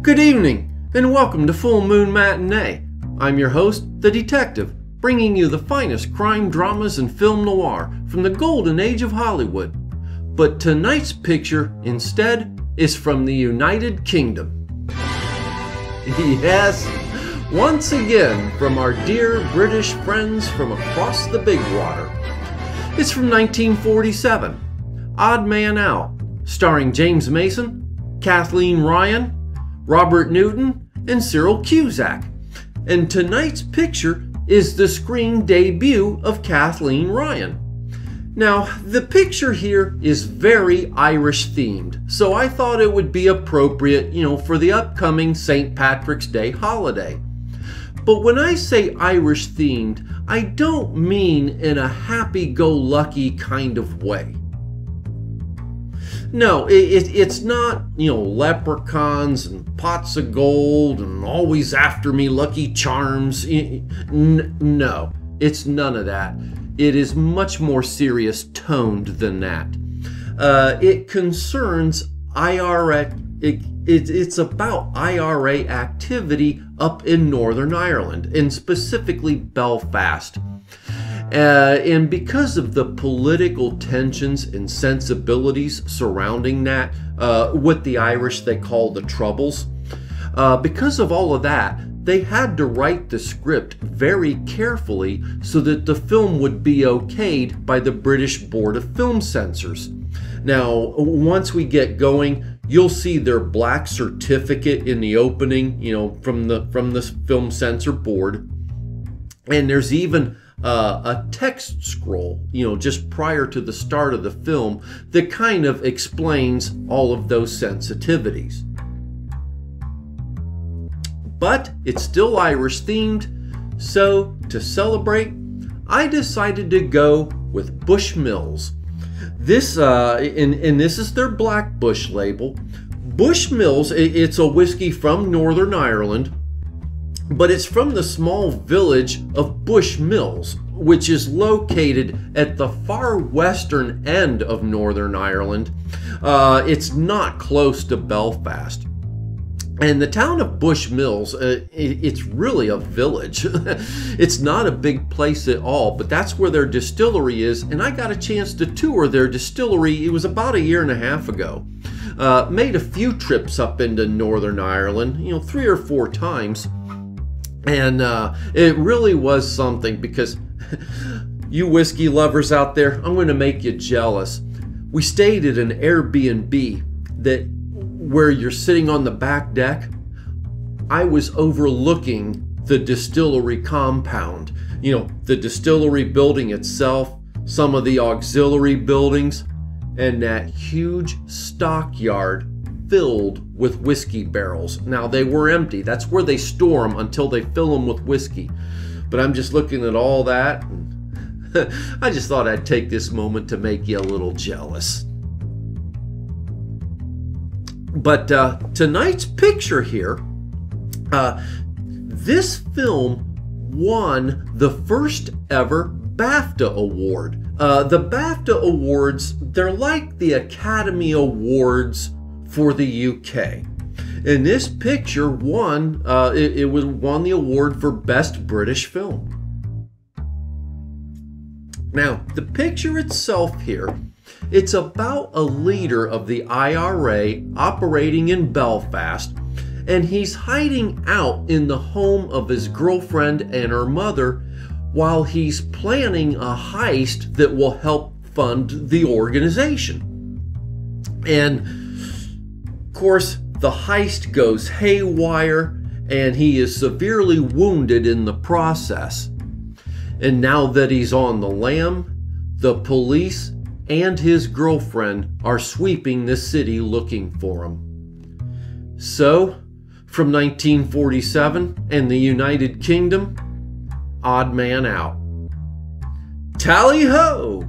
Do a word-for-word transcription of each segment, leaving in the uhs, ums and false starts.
Good evening, and welcome to Full Moon Matinee. I'm your host, The Detective, bringing you the finest crime dramas and film noir from the golden age of Hollywood. But tonight's picture, instead, is from the United Kingdom. Yes, once again from our dear British friends from across the big water. It's from nineteen forty-seven, Odd Man Out, starring James Mason, Kathleen Ryan, Robert Newton, and Cyril Cusack. And tonight's picture is the screen debut of Kathleen Ryan. Now, the picture here is very Irish themed, so I thought it would be appropriate, you know, for the upcoming Saint Patrick's Day holiday. But when I say Irish themed, I don't mean in a happy-go-lucky kind of way. No, it, it, it's not, you know, leprechauns and pots of gold and always after me lucky charms. N- no, it's none of that. It is much more serious toned than that. Uh, it concerns I R A. It, it, it's about I R A activity up in Northern Ireland, and specifically Belfast. Uh, and because of the political tensions and sensibilities surrounding that, uh, what the Irish they call the Troubles, uh, because of all of that, they had to write the script very carefully so that the film would be okayed by the British Board of Film Censors. Now, once we get going, you'll see their black certificate in the opening, you know, from the from the film censor board, and there's even Uh, a text scroll, you know, just prior to the start of the film that kind of explains all of those sensitivities. But it's still Irish themed, so to celebrate, I decided to go with Bushmills. This, uh, and, and this is their Black Bush label. Bushmills, it's a whiskey from Northern Ireland, but it's from the small village of Bushmills, which is located at the far western end of Northern Ireland. Uh, it's not close to Belfast. And the town of Bushmills, uh, it's really a village. It's not a big place at all, but that's where their distillery is, and I got a chance to tour their distillery. It was about a year and a half ago. Uh, made a few trips up into Northern Ireland, you know, three or four times. And uh, it really was something, because you whiskey lovers out there, I'm going to make you jealous. We stayed at an Airbnb that where you're sitting on the back deck. I was overlooking the distillery compound, you know, the distillery building itself, some of the auxiliary buildings, and that huge stockyard filled with whiskey barrels. Now, they were empty. That's where they store them until they fill them with whiskey. But I'm just looking at all that, and I just thought I'd take this moment to make you a little jealous. But uh, tonight's picture here, uh, this film won the first ever BAFTA award. Uh, the BAFTA awards, they're like the Academy Awards for the U K. And this picture won, uh, it, it was won the award for Best British Film. Now, the picture itself here, it's about a leader of the I R A operating in Belfast, and he's hiding out in the home of his girlfriend and her mother while he's planning a heist that will help fund the organization. And of course, the heist goes haywire, and he is severely wounded in the process. And now that he's on the lam, the police and his girlfriend are sweeping the city looking for him. So, from nineteen forty-seven and the United Kingdom, Odd Man Out. Tally ho!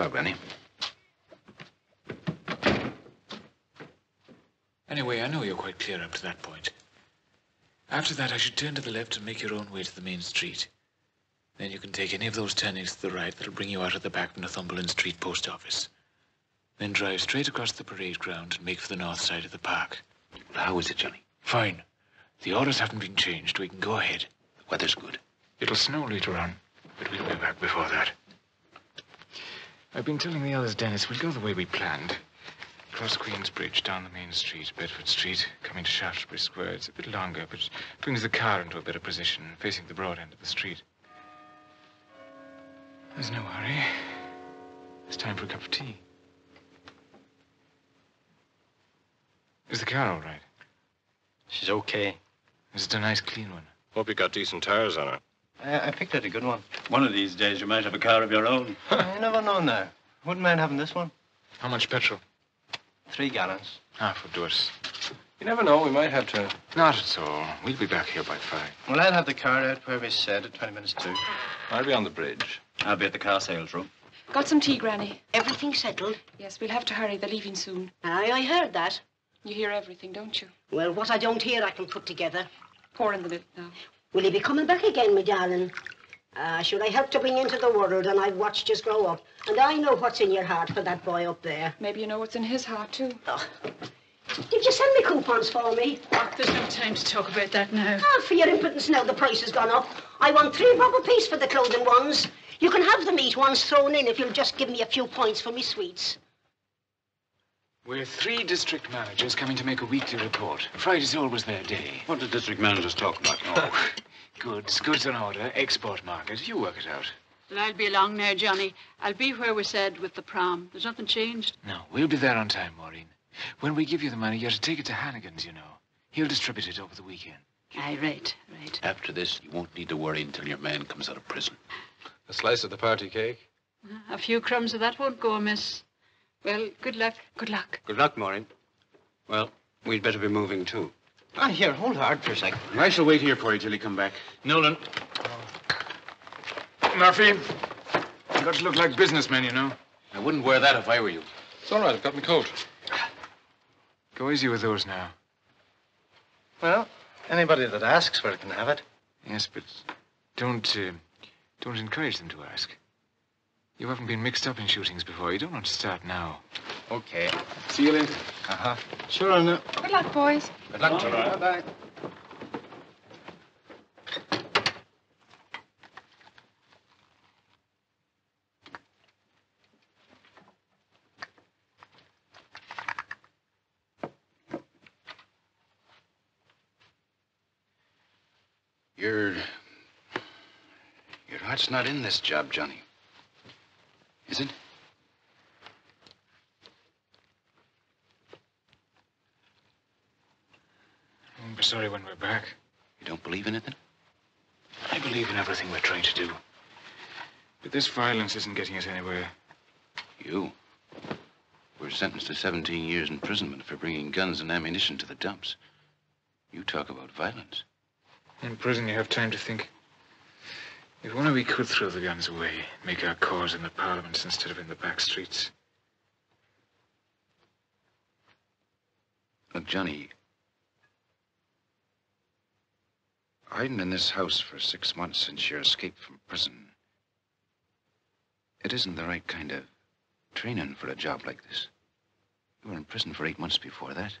Hello, Granny. Anyway, I know you're quite clear up to that point. After that, I should turn to the left and make your own way to the main street. Then you can take any of those turnings to the right that'll bring you out of the back of Northumberland Street post office. Then drive straight across the parade ground and make for the north side of the park. Well, how is it, Johnny? Fine. The orders haven't been changed. We can go ahead. The weather's good. It'll snow later on, but we'll be back before that. I've been telling the others, Dennis, we'll go the way we planned. Across Queensbridge, down the main street, Bedford Street, coming to Shaftesbury Square. It's a bit longer, but it brings the car into a better position, facing the broad end of the street. There's no hurry. It's time for a cup of tea. Is the car all right? She's okay. Is it a nice, clean one? Hope you got decent tires on her. I, I picked out a good one. One of these days you might have a car of your own. Huh. You never know now. Wouldn't mind having this one. How much petrol? Three gallons. Ah, for doors. You never know, we might have to... Not at all. We'll be back here by five. Well, I'll have the car out where we said at twenty minutes to. I'll be on the bridge. I'll be at the car sales room. Got some tea, Granny. Everything settled? Yes, we'll have to hurry. They're leaving soon. Aye, I heard that. You hear everything, don't you? Well, what I don't hear, I can put together. Pour in the milk now. Will he be coming back again, my darling? Ah, uh, sure, I helped to bring you into the world, and I've watched you grow up. And I know what's in your heart for that boy up there. Maybe you know what's in his heart, too. Oh. Did you send me coupons for me? Oh, there's no time to talk about that now. Ah, oh, for your impudence now, the price has gone up. I want three bob a piece for the clothing ones. You can have the meat ones thrown in if you'll just give me a few points for me sweets. We're three district managers coming to make a weekly report. Friday's always their day. What do district managers talk about now? Goods, goods on order, export market. You work it out. Well, I'll be along now, Johnny. I'll be where we said with the prom. There's nothing changed. No, we'll be there on time, Maureen. When we give you the money, you're to take it to Hannigan's, you know. He'll distribute it over the weekend. Aye, right, right. After this, you won't need to worry until your man comes out of prison. A slice of the party cake? A few crumbs of that won't go amiss. Well, good luck. Good luck. Good luck, Maureen. Well, we'd better be moving, too. Ah, here, hold hard for a second. I shall wait here for you till you come back. Nolan. Oh. Murphy, you've got to look like businessmen, you know. I wouldn't wear that if I were you. It's all right, I've got my coat. Go easy with those now. Well, anybody that asks for it can have it. Yes, but don't, uh, don't encourage them to ask. You haven't been mixed up in shootings before. You don't want to start now. Okay. See you later. Uh-huh. Sure, I know. Good luck, boys. Good luck, Tom. Bye-bye. Your... Your heart's not in this job, Johnny. Is it? I'll be sorry when we're back. You don't believe in it, then? I believe in everything we're trying to do. But this violence isn't getting us anywhere. You? We're sentenced to seventeen years imprisonment for bringing guns and ammunition to the dumps. You talk about violence. In prison, you have time to think. If only we could throw the guns away, make our cause in the parliaments instead of in the back streets. Look, Johnny, I hadn't been in this house for six months since your escape from prison. It isn't the right kind of training for a job like this. You were in prison for eight months before that.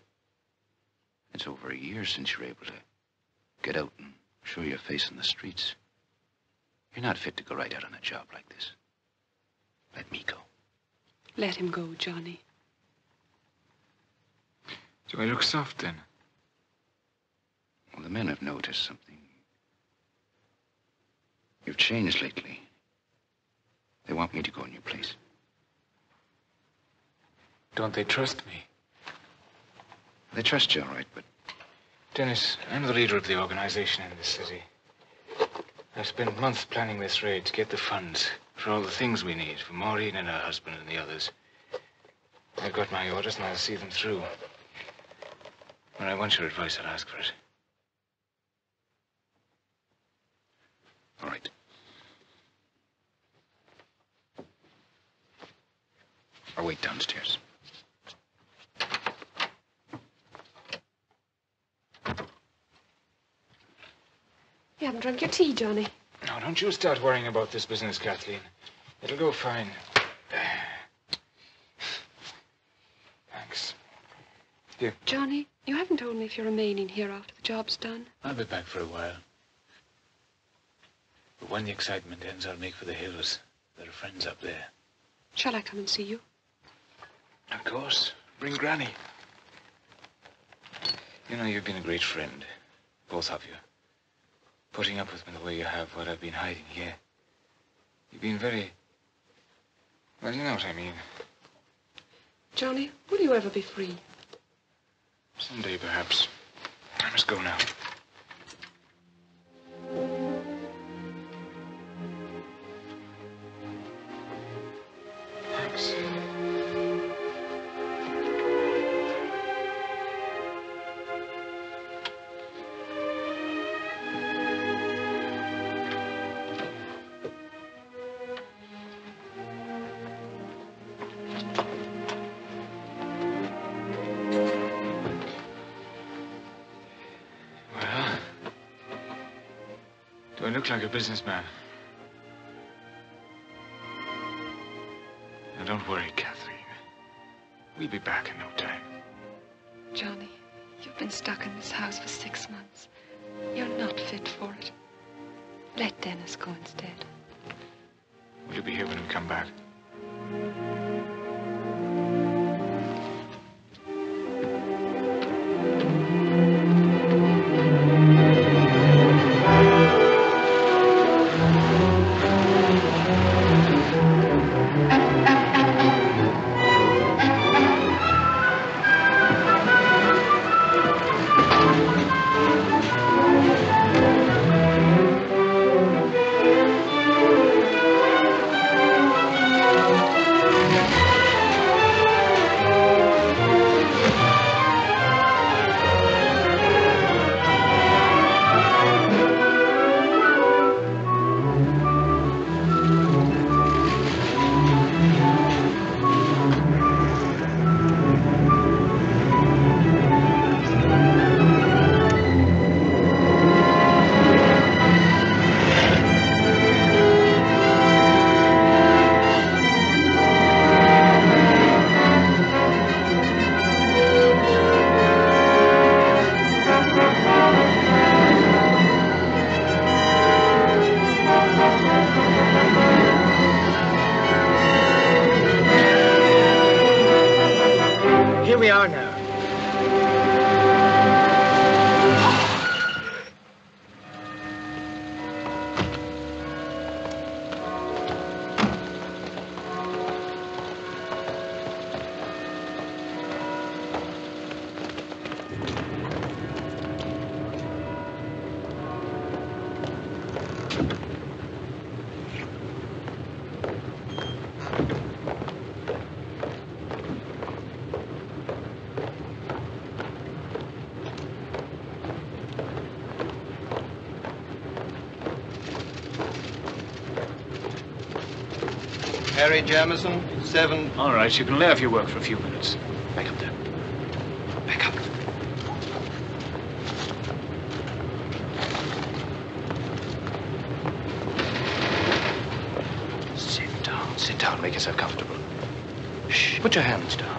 It's over a year since you were able to get out and show your face in the streets. You're not fit to go right out on a job like this. Let me go. Let him go, Johnny. Do I look soft, then? Well, the men have noticed something. You've changed lately. They want me to go in your place. Don't they trust me? They trust you, all right, but... Dennis, I'm the leader of the organization in this city. I've spent months planning this raid to get the funds for all the things we need, for Maureen and her husband and the others. I've got my orders and I'll see them through. When I want your advice, I'll ask for it. All right. Or wait downstairs. You haven't drunk your tea, Johnny. No, don't you start worrying about this business, Kathleen. It'll go fine. Thanks. Here. Johnny, you haven't told me if you're remaining here after the job's done. I'll be back for a while. But when the excitement ends, I'll make for the hills. There are friends up there. Shall I come and see you? Of course. Bring Granny. You know, you've been a great friend. Both of you. Putting up with me the way you have while I've been hiding here. You've been very... Well, you know what I mean. Johnny, will you ever be free? Someday, perhaps. I must go now. You look like a businessman. Now, don't worry, Kathleen. We'll be back in no time. Johnny, you've been stuck in this house for six months. You're not fit for it. Let Dennis go instead. Will you be here when we come back? Harry Jamison, seven... All right, you can lay off your work for a few minutes. Back up there. Back up. Sit down, sit down. Make yourself comfortable. Shh, put your hands down.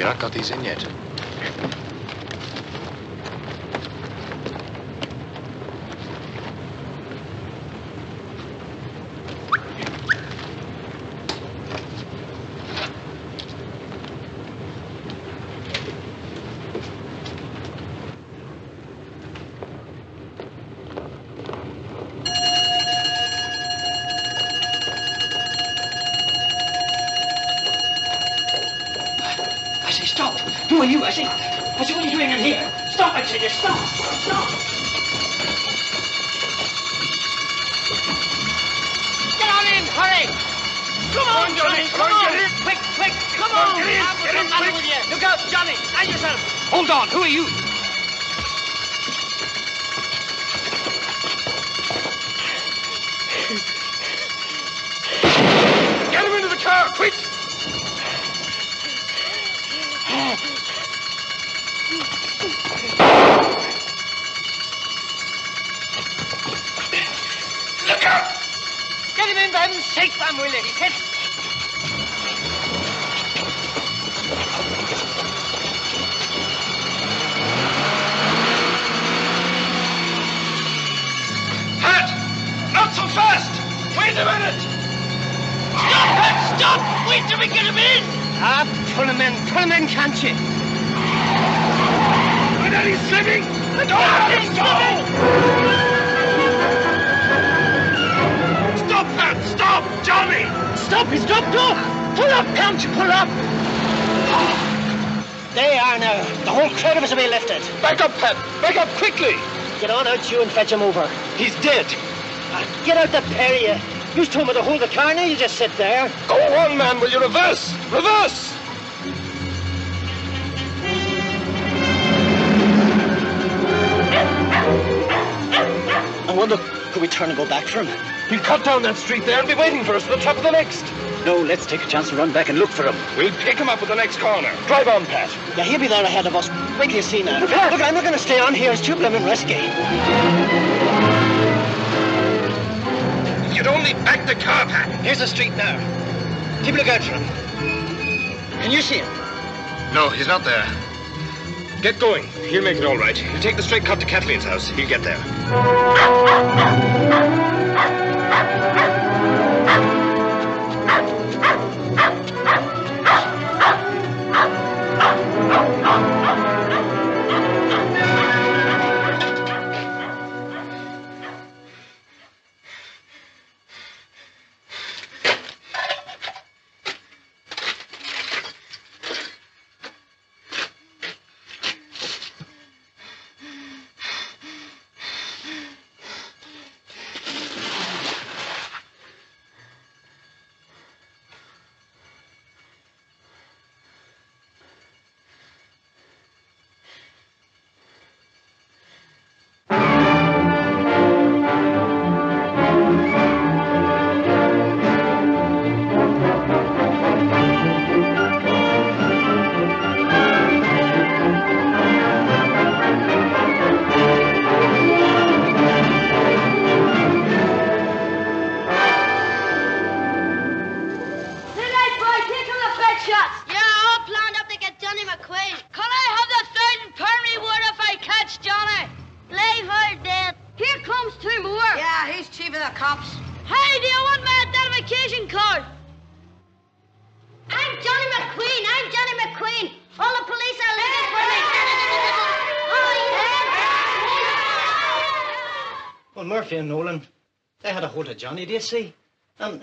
Have you not got these in yet? Fetch him over. He's dead. Uh, get out the Perrier. You told me to hold the car now. You just sit there. Go on, man. Will you reverse? Reverse! I wonder, could we turn and go back for him? He'll cut down that street there and be waiting for us at the top of the next. No, let's take a chance and run back and look for him. We'll pick him up at the next corner. Drive on, Pat. Yeah, he'll be there ahead of us. Wait till you see now. Pat. Look, I'm not going to stay on here. It's too blooming risky. You'd only back the car, Pat. Here's the street now. Keep a look out for him. Can you see him? No, he's not there. Get going. He'll make it all right. He'll take the straight cut to Kathleen's house. He'll get there. Johnny, do you see? Um,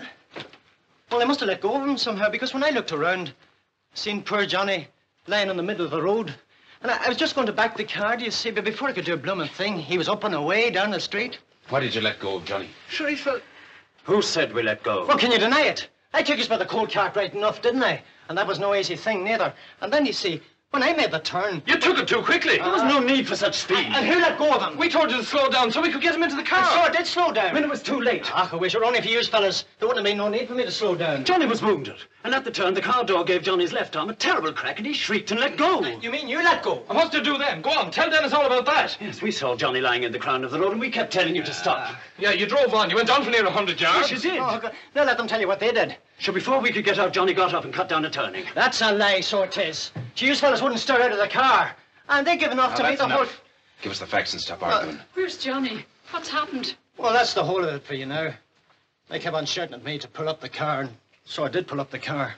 well, I must have let go of him somehow, because when I looked around, I seen poor Johnny lying in the middle of the road. And I, I was just going to back the car, do you see? But before I could do a blooming thing, he was up and away down the street. Why did you let go of Johnny? Sure, he felt... Who said we let go? Well, can you deny it? I took us by the cold cart right enough, didn't I? And that was no easy thing, neither. And then, you see, when I made the turn... You took it too quickly. Uh, there was no need for such speed. And who let go of him? We told you to slow down so we could get him into the car. And so I did slow down. When it was too late. Ach, I wish it were only for you fellas. There wouldn't have been no need for me to slow down. Johnny was wounded. And at the turn, the car door gave Johnny's left arm a terrible crack and he shrieked and let go. You mean you let go? And what's to do then? Go on, tell Dennis all about that. Yes, we saw Johnny lying in the crown of the road and we kept telling you to stop. Yeah, you drove on. You went down for near a hundred yards. Yes, you did. Oh, now let them tell you what they did. So before we could get out, Johnny got up and cut down a turning. That's a lie, so it is. Gee, you fellas wouldn't stir out of the car. And they're giving off no, to me the enough. whole... Give us the facts and stop arguing. Uh, where's Johnny? What's happened? Well, that's the whole of it for you now. They kept on shouting at me to pull up the car, and so I did pull up the car.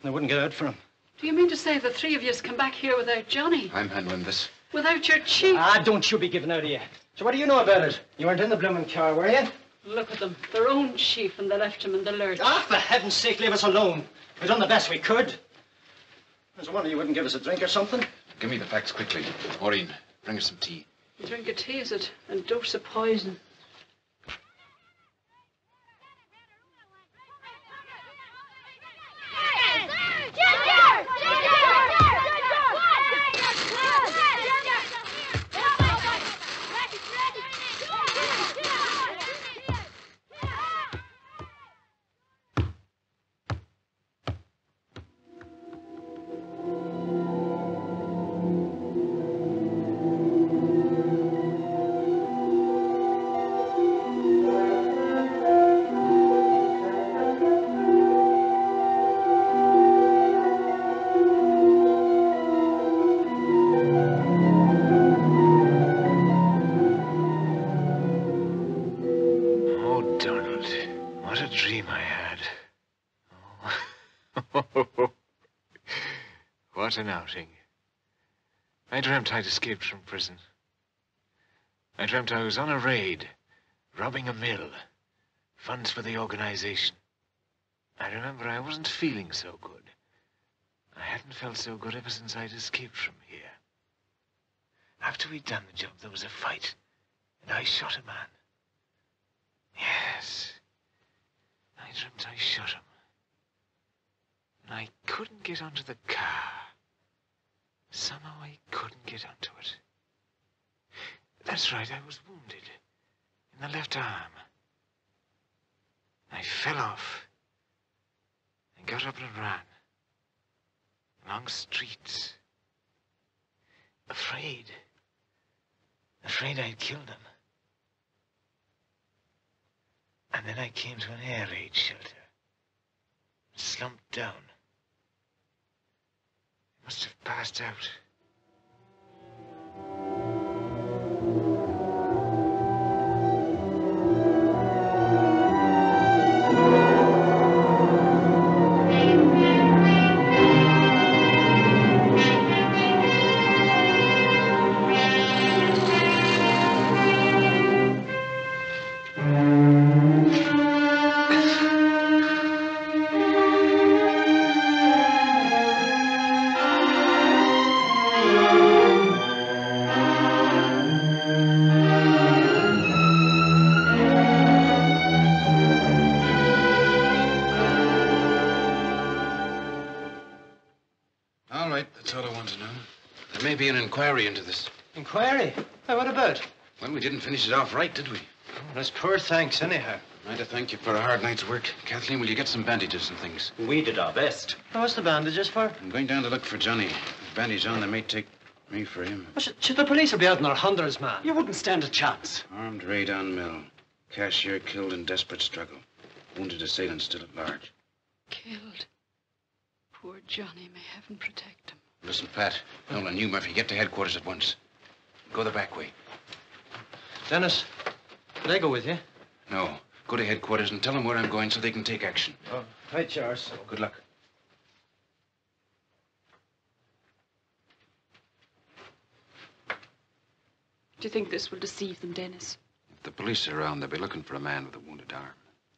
And I wouldn't get out for him. Do you mean to say the three of yous come back here without Johnny? I'm handling this. Without your chief? Ah, don't you be giving out of you. So what do you know about it? You weren't in the blooming car, were you? Look at them. Their own chief, and they left him in the lurch. Ah, for heaven's sake, leave us alone. We've done the best we could. There's a wonder you wouldn't give us a drink or something. Give me the facts quickly. Maureen, bring us some tea. A drink of tea, is it? And a dose of poison. An outing. I dreamt I'd escaped from prison. I dreamt I was on a raid, robbing a mill, funds for the organization. I remember I wasn't feeling so good. I hadn't felt so good ever since I'd escaped from here. After we'd done the job, there was a fight, and I shot a man. Yes, I dreamt I shot him. And I couldn't get onto the car. Somehow I couldn't get onto it. That's right, I was wounded. In the left arm. I fell off. And got up and ran. Along streets. Afraid. Afraid I'd killed him. And then I came to an air raid shelter. And slumped down. Must have passed out. Inquiry into this. Inquiry? Now, what about? Well, we didn't finish it off right, did we? Oh, that's poor thanks, anyhow. I'd have thanked you for a hard night's work. Kathleen, will you get some bandages and things? We did our best. Well, what's the bandages for? I'm going down to look for Johnny. If bandage on, they may take me for him. Well, should, should the police be out in their hundreds, man? You wouldn't stand a chance. Armed raid on mill. Cashier killed in desperate struggle. Wounded assailant still at large. Killed. Poor Johnny, may heaven protect him. Listen, Pat, Nolan, you, Murphy, get to headquarters at once. Go the back way. Dennis, can I go with you? No. Go to headquarters and tell them where I'm going so they can take action. Oh, hi, Charles. Good luck. Do you think this will deceive them, Dennis? If the police are around, they'll be looking for a man with a wounded arm.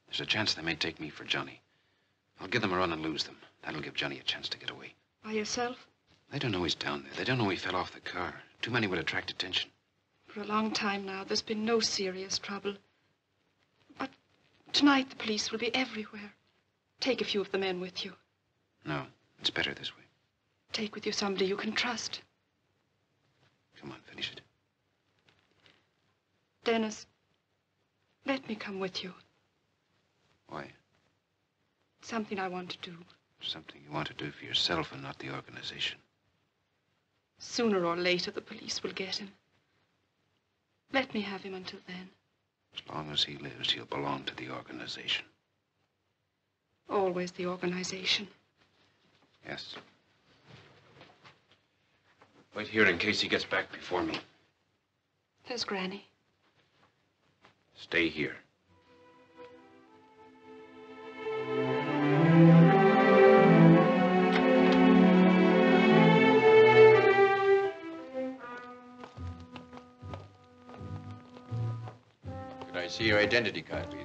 There's a chance they may take me for Johnny. I'll give them a run and lose them. That'll give Johnny a chance to get away. By yourself? They don't know he's down there. They don't know he fell off the car. Too many would attract attention. For a long time now, there's been no serious trouble. But tonight the police will be everywhere. Take a few of the men with you. No, it's better this way. Take with you somebody you can trust. Come on, finish it. Dennis, let me come with you. Why? Something I want to do. Something you want to do for yourself and not the organization. Sooner or later, the police will get him. Let me have him until then. As long as he lives, he'll belong to the organization. Always the organization. Yes. Wait here in case he gets back before me. There's Granny. Stay here. Could I see your identity card, please?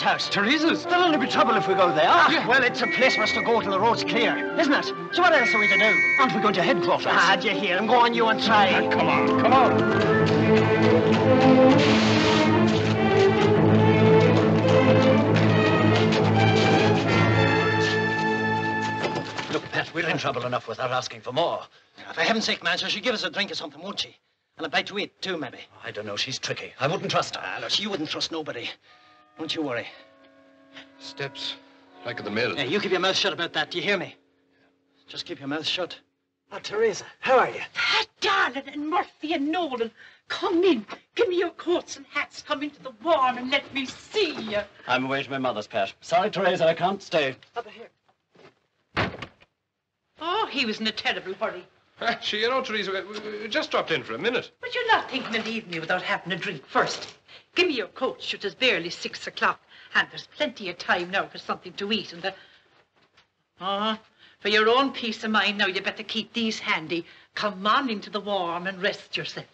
House. Teresa's? There'll only be trouble if we go there. Ah, yeah. Well, it's a place for us to go till the road's clear, isn't it? So what else are we to do? Aren't we going to headquarters? Ah, do you hear him? Go on, you and try. Ah, come on, come on. Look, Pat, we're in trouble enough without asking for more. Now, for heaven's sake, man, so she'll give us a drink or something, won't she? And a bite to eat, too, maybe. Oh, I don't know. She's tricky. I wouldn't trust her. Ah, look, you wouldn't trust nobody. Don't you worry. Steps, like at the mill. Hey, you keep your mouth shut about that. Do you hear me? Just keep your mouth shut. Ah, Teresa, how are you? Pat, darling, and Murphy and Nolan, come in. Give me your coats and hats. Come into the warm and let me see you. I'm away to my mother's, Pat. Sorry, Teresa, I can't stay. Over here. Oh, he was in a terrible hurry. Actually, you know, Teresa, we just dropped in for a minute. But you're not thinking of leaving me without having a drink first. Give me your coat. It is barely six o'clock, and there's plenty of time now for something to eat. And the... oh, for your own peace of mind now, you better keep these handy. Come on into the warm and rest yourself.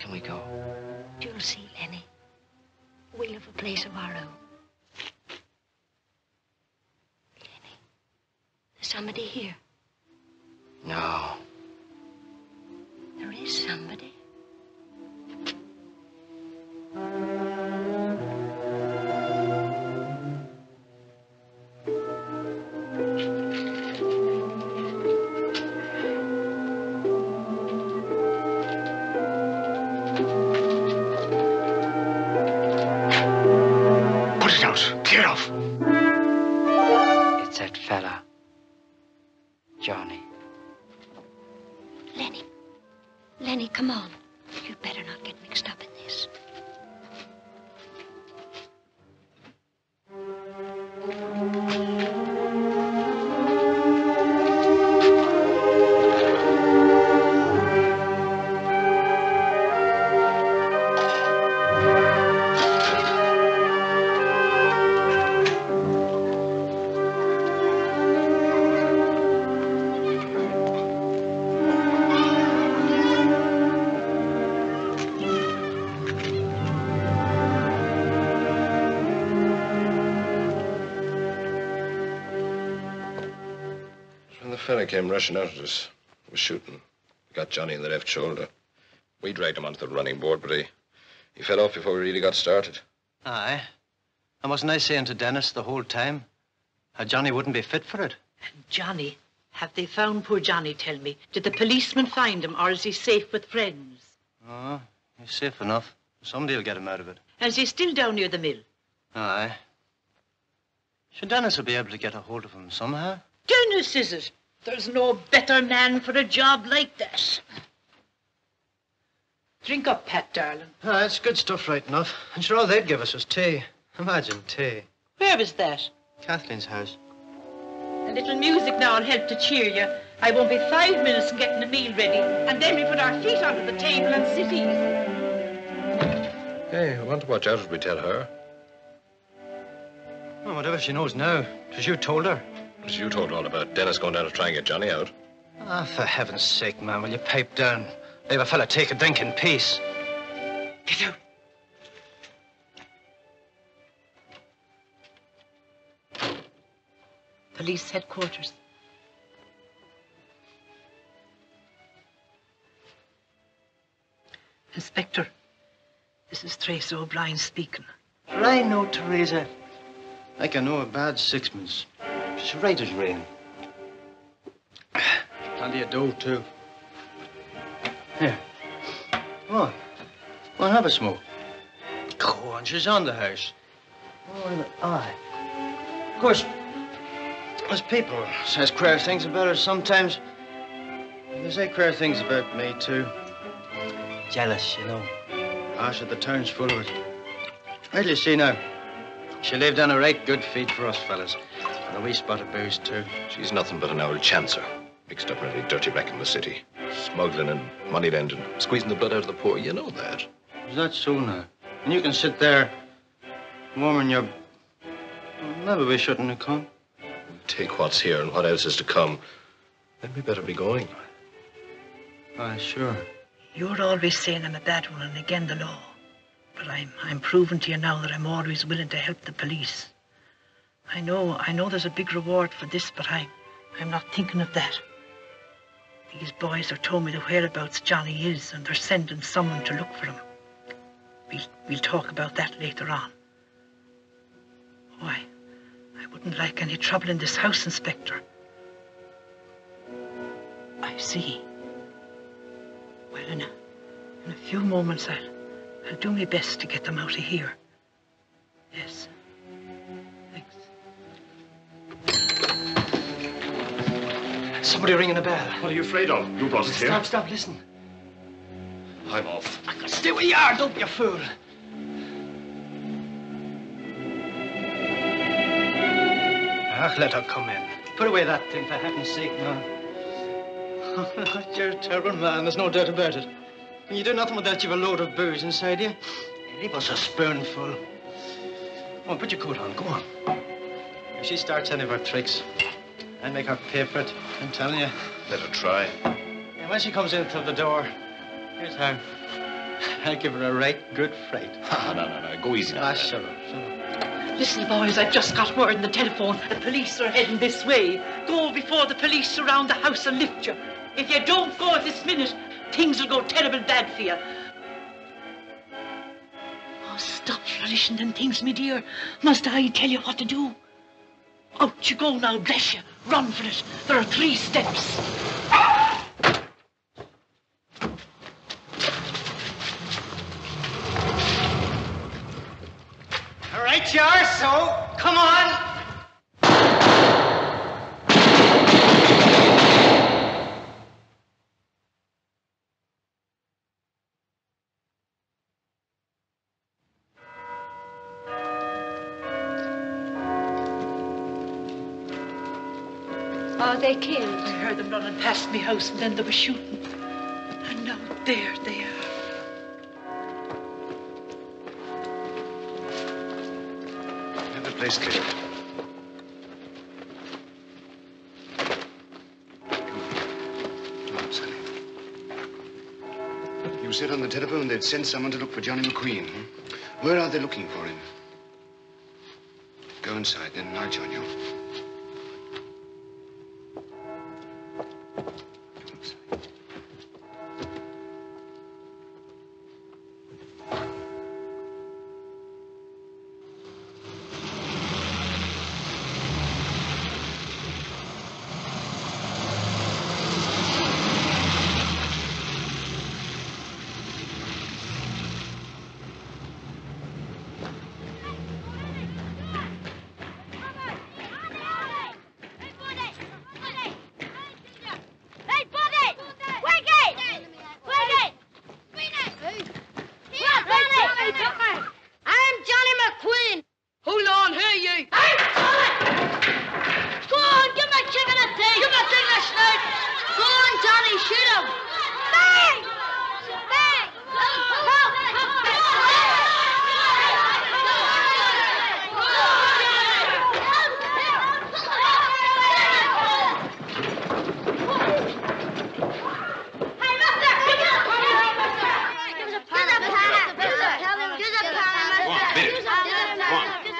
Can we go? You'll see, Lenny. We'll have a place of our own. Lenny, there's somebody here. No. There is somebody. fella came rushing out at us. He was shooting. Got Johnny in the left shoulder. We dragged him onto the running board, but he, he fell off before we really got started. Aye. And wasn't I saying to Dennis the whole time how Johnny wouldn't be fit for it? And Johnny? Have they found poor Johnny, tell me? Did the policeman find him, or is he safe with friends? Oh, he's safe enough. Somebody'll get him out of it. And is he still down near the mill? Aye. Sure, Dennis will be able to get a hold of him somehow. Dennis, is it? There's no better man for a job like that. Drink up, Pat, darling. Oh, that's good stuff right enough. And sure, all they'd give us was tea. Imagine tea. Where was that? Kathleen's house. A little music now will help to cheer you. I won't be five minutes in getting the meal ready, and then we put our feet under the table and sit easy. Hey, I want to watch out as we tell her. Well, whatever she knows now, because you told her. Because you told her all about Dennis going down to try and get Johnny out. Ah, oh, for heaven's sake, man, will you pipe down? Leave a fella take a drink in peace. Get out. Police headquarters. Inspector, this is Teresa O'Brien speaking. I know Teresa. I can know a bad sixpence. She's right as rain. Plenty of dough, too. Here. Come on. Come on, have a smoke. Go on, she's on the house. Oh, wait a minute. Aye. Of course. As people says queer things about her sometimes. They say queer things about me, too. Jealous, you know. Ah, sure, the town's full of it. Wait till you see now. She laid down a right good feed for us fellas. And a wee spot of booze, too. She's nothing but an old chancer. Mixed up in a dirty wreck in the city. Smuggling and money-lending. Squeezing the blood out of the poor, you know that. Is that so now? And you can sit there, warming your... Maybe we shouldn't have come. Take what's here and what else is to come. Then we better be going. Aye, sure. You're always saying I'm a bad one and again the law. But I'm I'm proving to you now that I'm always willing to help the police. I know, I know there's a big reward for this, but I, I'm not thinking of that. These boys have told me the whereabouts Johnny is and they're sending someone to look for him. We'll, we'll talk about that later on. Why? I wouldn't like any trouble in this house, Inspector. I see. Well, in a, in a few moments, I'll, I'll do my best to get them out of here. Yes. Thanks. Somebody ringing a bell. What are you afraid of? You brought us here. Stop, stop, listen. I'm off. I can stay where you are, don't be a fool. Ah, let her come in. Put away that thing, for heaven's sake, man. Oh, you're a terrible man. There's no doubt about it. When you do nothing without you've a load of booze inside you. Leave us a spoonful. Come on, put your coat on. Go on. If she starts any of her tricks, I make her pay for it. I'm telling you. Let her try. Yeah, when she comes in through the door, here's how. I'll give her a right good fright. Oh, no, no, no. Go easy now. Ah, shut up, shut up. Listen, boys, I've just got word on the telephone. The police are heading this way. Go before the police surround the house and lift you. If you don't go this minute, things will go terrible bad for you. Oh, stop flourishing them things, me dear. Must I tell you what to do? Out you go now, bless you. Run for it. There are three steps. Right you are, so come on. Are they killed? I heard them running past me house and then they were shooting. And now there they are. Place clear. Come on, Sonny. You said on the telephone they'd sent someone to look for Johnny McQueen. Hmm? Where are they looking for him? Go inside, then I'll join you.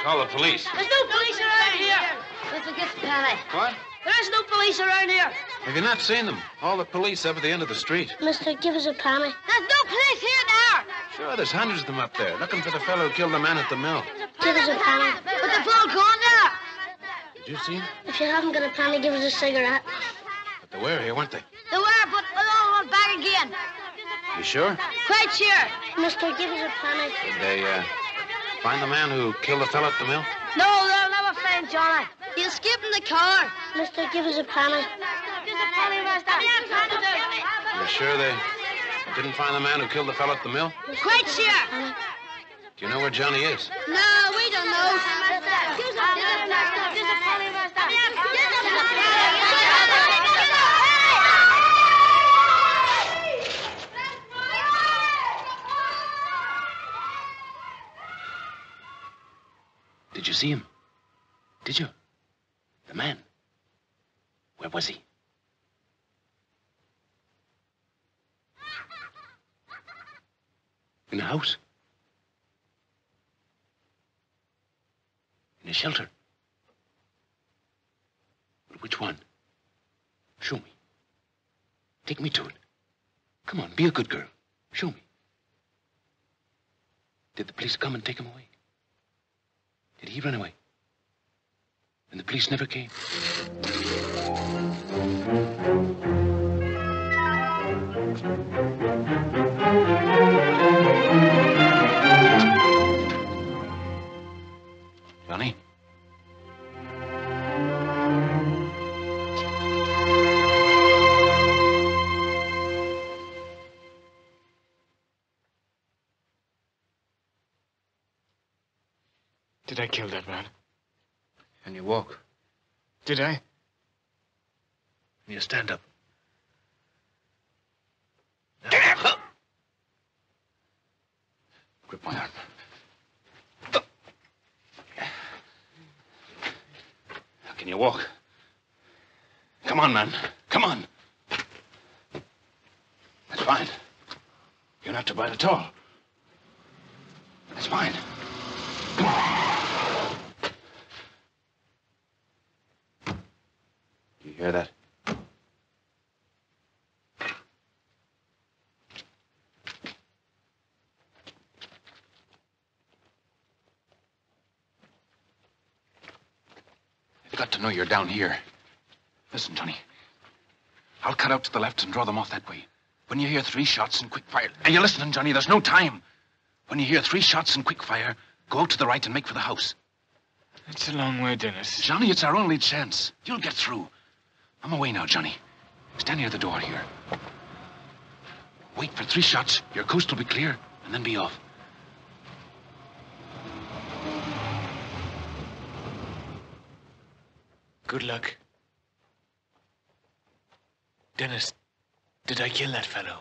Call the police. There's no police around here. Don't forget to panic. What? There is no police around here. Have you not seen them? All the police up at the end of the street. Mister, give us a panic. There's no police here now. Sure, there's hundreds of them up there. Looking for the fellow who killed the man at the mill. Give us a panic. But they've all gone now. Did you see them? If you haven't got a panic, give us a cigarette. But they were here, weren't they? They were, but they all went back again. You sure? Quite sure. Mister, give us a panic. Did they, uh, find the man who killed the fellow at the mill? No, they'll never find Johnny. He escaped in the car. Mister, give us a panic. Give us a panic, Mister. You're sure they didn't find the man who killed the fellow at the mill? Quite sure. Do you know where Johnny is? No, we don't know. Did you see him? Did you? The man. Where was he? In the house. In a shelter. But which one? Show me. Take me to it. Come on, be a good girl. Show me. Did the police come and take him away? Did he run away? And the police never came. Johnny? Did I kill that man? And you walk. Did I? And you stand up. Now. Get up! Grip my arm. How can you walk? Come on, man. Come on. That's fine. You're not too bad at all. That's fine. Come on. You hear that? They've got to know you're down here. Listen, Johnny. I'll cut out to the left and draw them off that way. When you hear three shots and quick fire... Are you listening, Johnny? There's no time. When you hear three shots and quick fire, go out to the right and make for the house. It's a long way, Dennis. Johnny, it's our only chance. You'll get through. I'm away now, Johnny. Stand near the door here. Wait for three shots. Your coast will be clear, and then be off. Good luck. Dennis, did I kill that fellow?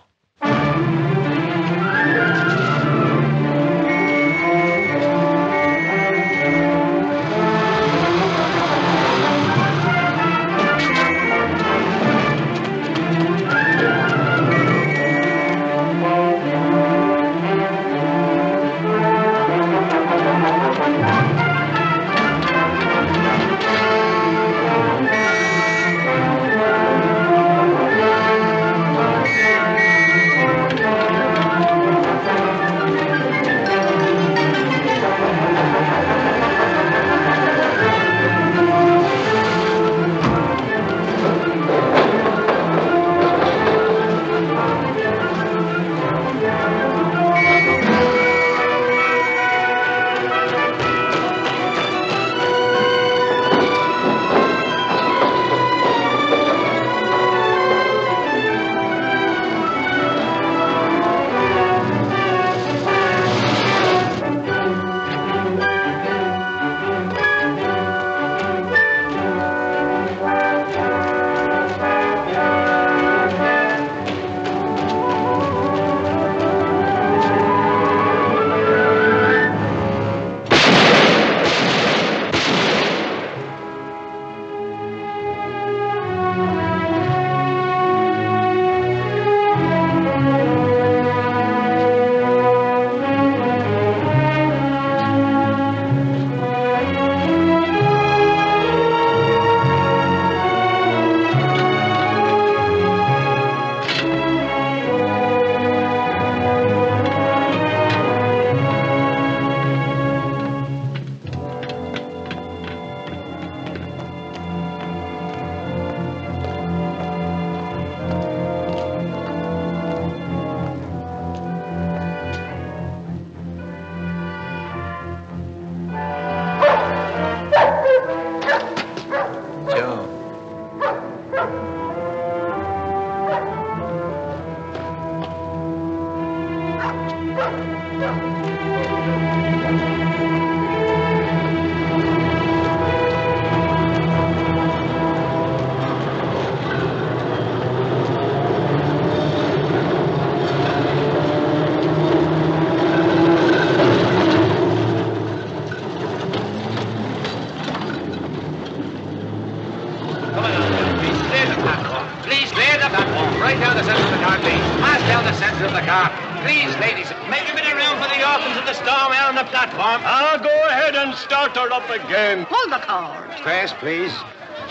Please.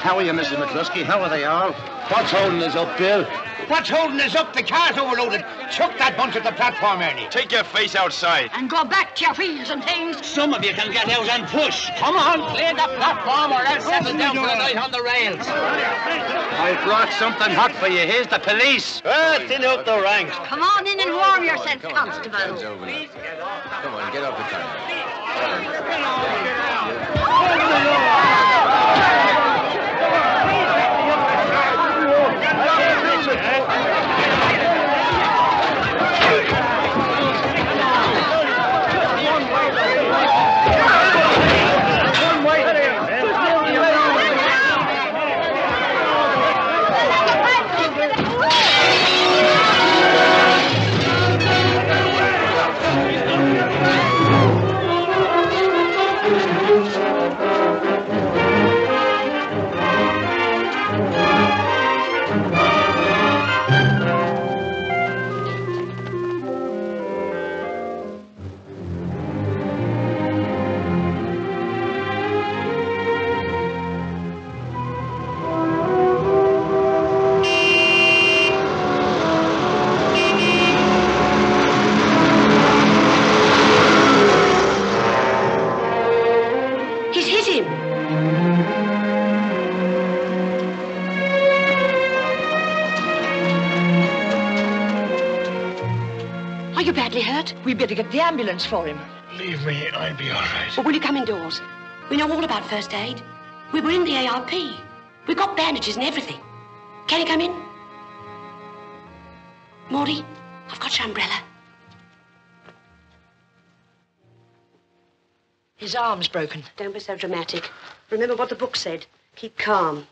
How are you, Mister McCluskey? How are they all? What's holding us up, Bill? What's holding us up? The car's overloaded. Chuck that bunch at the platform, Ernie. Take your face outside. And go back to your fields and things. Some of you can get out and push. Come on, clear the platform or else settle down for the night on the rails. I brought something hot for you. Here's the police. Ah, thin out the ranks. Come on in and warm yourself, Constable. Please get off. Come on, get off the car. We'd better get the ambulance for him. Leave me, I'll be all right. But will you come indoors? We know all about first aid. We were in the A R P. We've got bandages and everything. Can you come in? Maudie, I've got your umbrella. His arm's broken. Don't be so dramatic. Remember what the book said. Keep calm.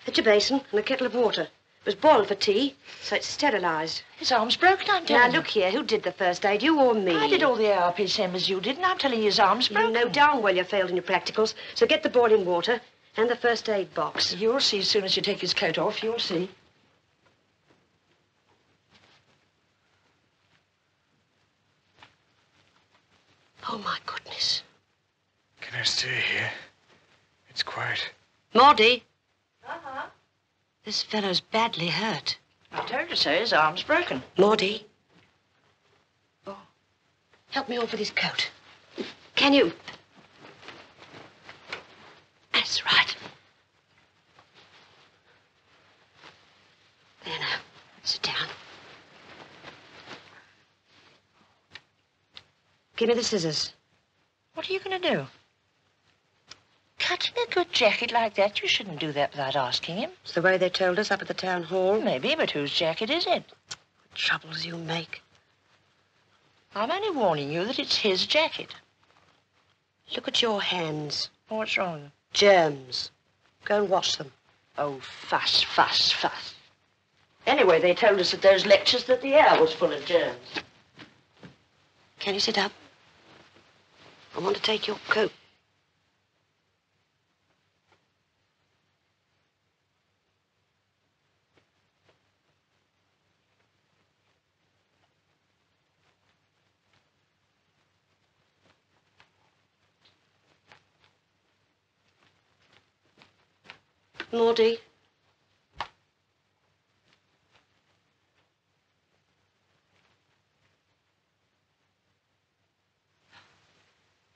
Fetch a basin and a kettle of water. It was boiled for tea, so it's sterilised. His arm's broken, I'm telling you. Now, look here, who did the first aid, you or me? I did all the A R P, same as you did, and I'm telling you his arm's broken. You know darn well you failed in your practicals, so get the boiling water and the first aid box. You'll see as soon as you take his coat off, you'll see. Oh, my goodness. Can I stay here? It's quiet. Maudie. Uh-huh. This fellow's badly hurt. I told you so. His arm's broken. Maudie. Oh. Help me off with his coat. Can you? That's right. There now. Sit down. Give me the scissors. What are you going to do? Cutting a good jacket like that, you shouldn't do that without asking him. It's the way they told us up at the town hall. Maybe, but whose jacket is it? What troubles you make. I'm only warning you that it's his jacket. Look at your hands. What's wrong? Germs. Go and wash them. Oh, fuss, fuss, fuss. Anyway, they told us at those lectures that the air was full of germs. Can you sit up? I want to take your coat. Maudie.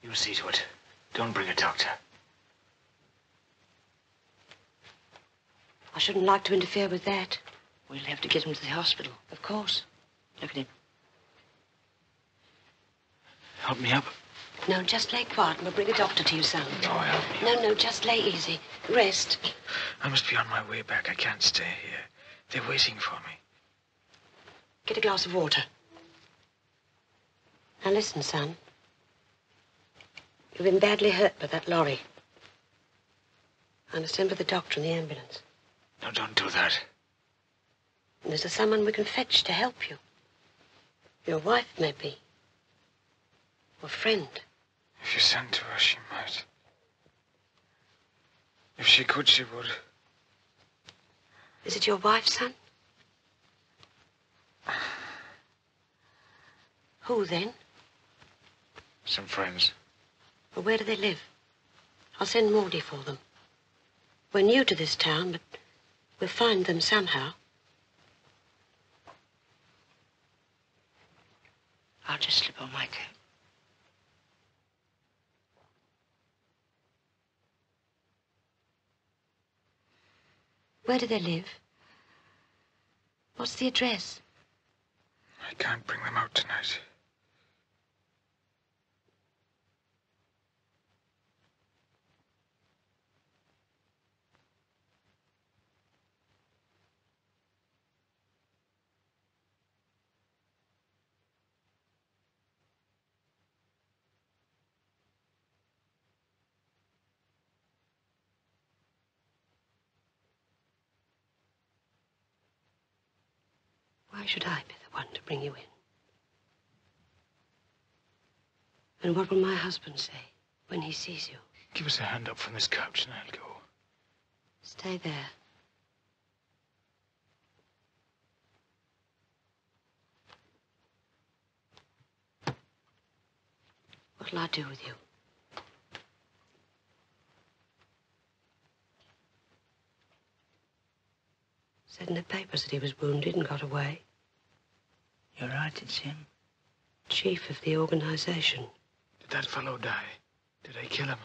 You see to it. Don't bring a doctor. I shouldn't like to interfere with that. We'll have to get him to the hospital. Of course. Look at him. Help me up. No, just lay quiet and we'll bring a doctor to you, son. No, help me. No, no, just lay easy. Rest. I must be on my way back. I can't stay here. They're waiting for me. Get a glass of water. Now listen, son. You've been badly hurt by that lorry. I understand, with the doctor and the ambulance. No, don't do that. And there's someone we can fetch to help you. Your wife, maybe. Or a friend. If you sent to her, she might. If she could, she would. Is it your wife, son? Who, then? Some friends. Well, where do they live? I'll send Maudie for them. We're new to this town, but we'll find them somehow. I'll just slip on my coat. Where do they live? What's the address? I can't bring them out tonight. Why should I be the one to bring you in? And what will my husband say when he sees you? Give us a hand up from this couch and I'll go. Stay there. What'll I do with you? Said in the papers that he was wounded and got away. You're right, it's him. Chief of the organization. Did that fellow die? Did they kill him?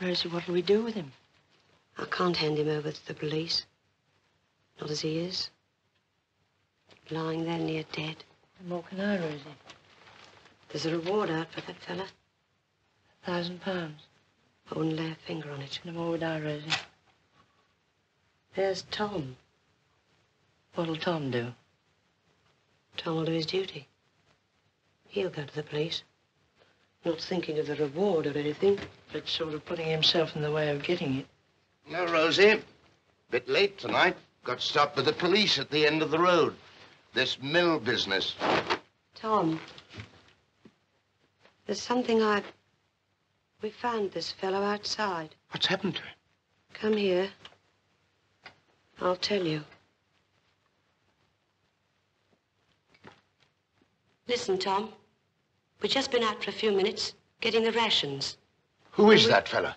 Rosie, what'll we do with him? I can't hand him over to the police. Not as he is. Lying there near dead. And what can I, Rosie? There's a reward out for that fella. A thousand pounds. I wouldn't lay a finger on it. No more would I, Rosie. There's Tom. What'll Tom do? Tom will do his duty. He'll go to the police. Not thinking of the reward or anything, but sort of putting himself in the way of getting it. No, Rosie. Bit late tonight. Got stopped by the police at the end of the road. This mill business. Tom. There's something I... We found this fellow outside. What's happened to him? Come here. I'll tell you. Listen, Tom. We've just been out for a few minutes, getting the rations. Who is we... that fella?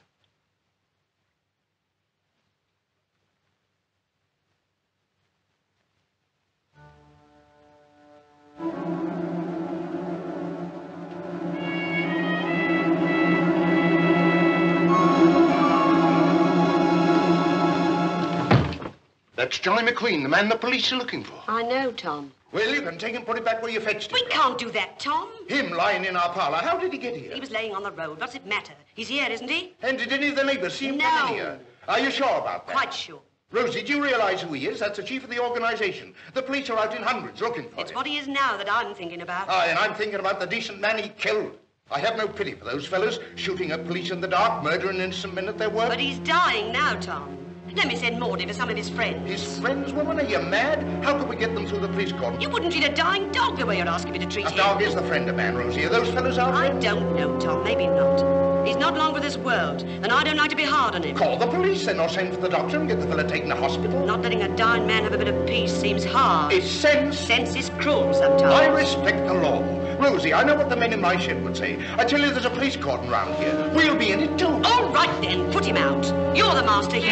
That's Johnny McQueen, the man the police are looking for. I know, Tom. Well, you can take him, put him back where you fetched him. We can't do that, Tom. Him lying in our parlour. How did he get here? He was laying on the road. What's it matter? He's here, isn't he? And did any of the neighbours see him no. coming here? Are you sure about that? Quite sure. Rosie, do you realise who he is? That's the chief of the organisation. The police are out in hundreds looking for him. It's what he is now that I'm thinking about. Aye, and I'm thinking about the decent man he killed. I have no pity for those fellows, shooting at police in the dark, murdering innocent men at their work. But he's dying now, Tom. Let me send Maudie for some of his friends. His friends, woman? Are you mad? How could we get them through the police court? You wouldn't treat a dying dog the way you're asking me to treat him. A dog is the friend of man, Rosie. Are those fellows out there? I don't know, Tom. Maybe not. He's not long for this world, and I don't like to be hard on him. Call the police, then, or send for the doctor and get the fellow taken to hospital. Not letting a dying man have a bit of peace seems hard. It's sense. Sense is cruel sometimes. I respect the law. Rosie, I know what the men in my shed would say. I tell you, there's a police cordon round here. We'll be in it, too. All right, then. Put him out. You're the master here.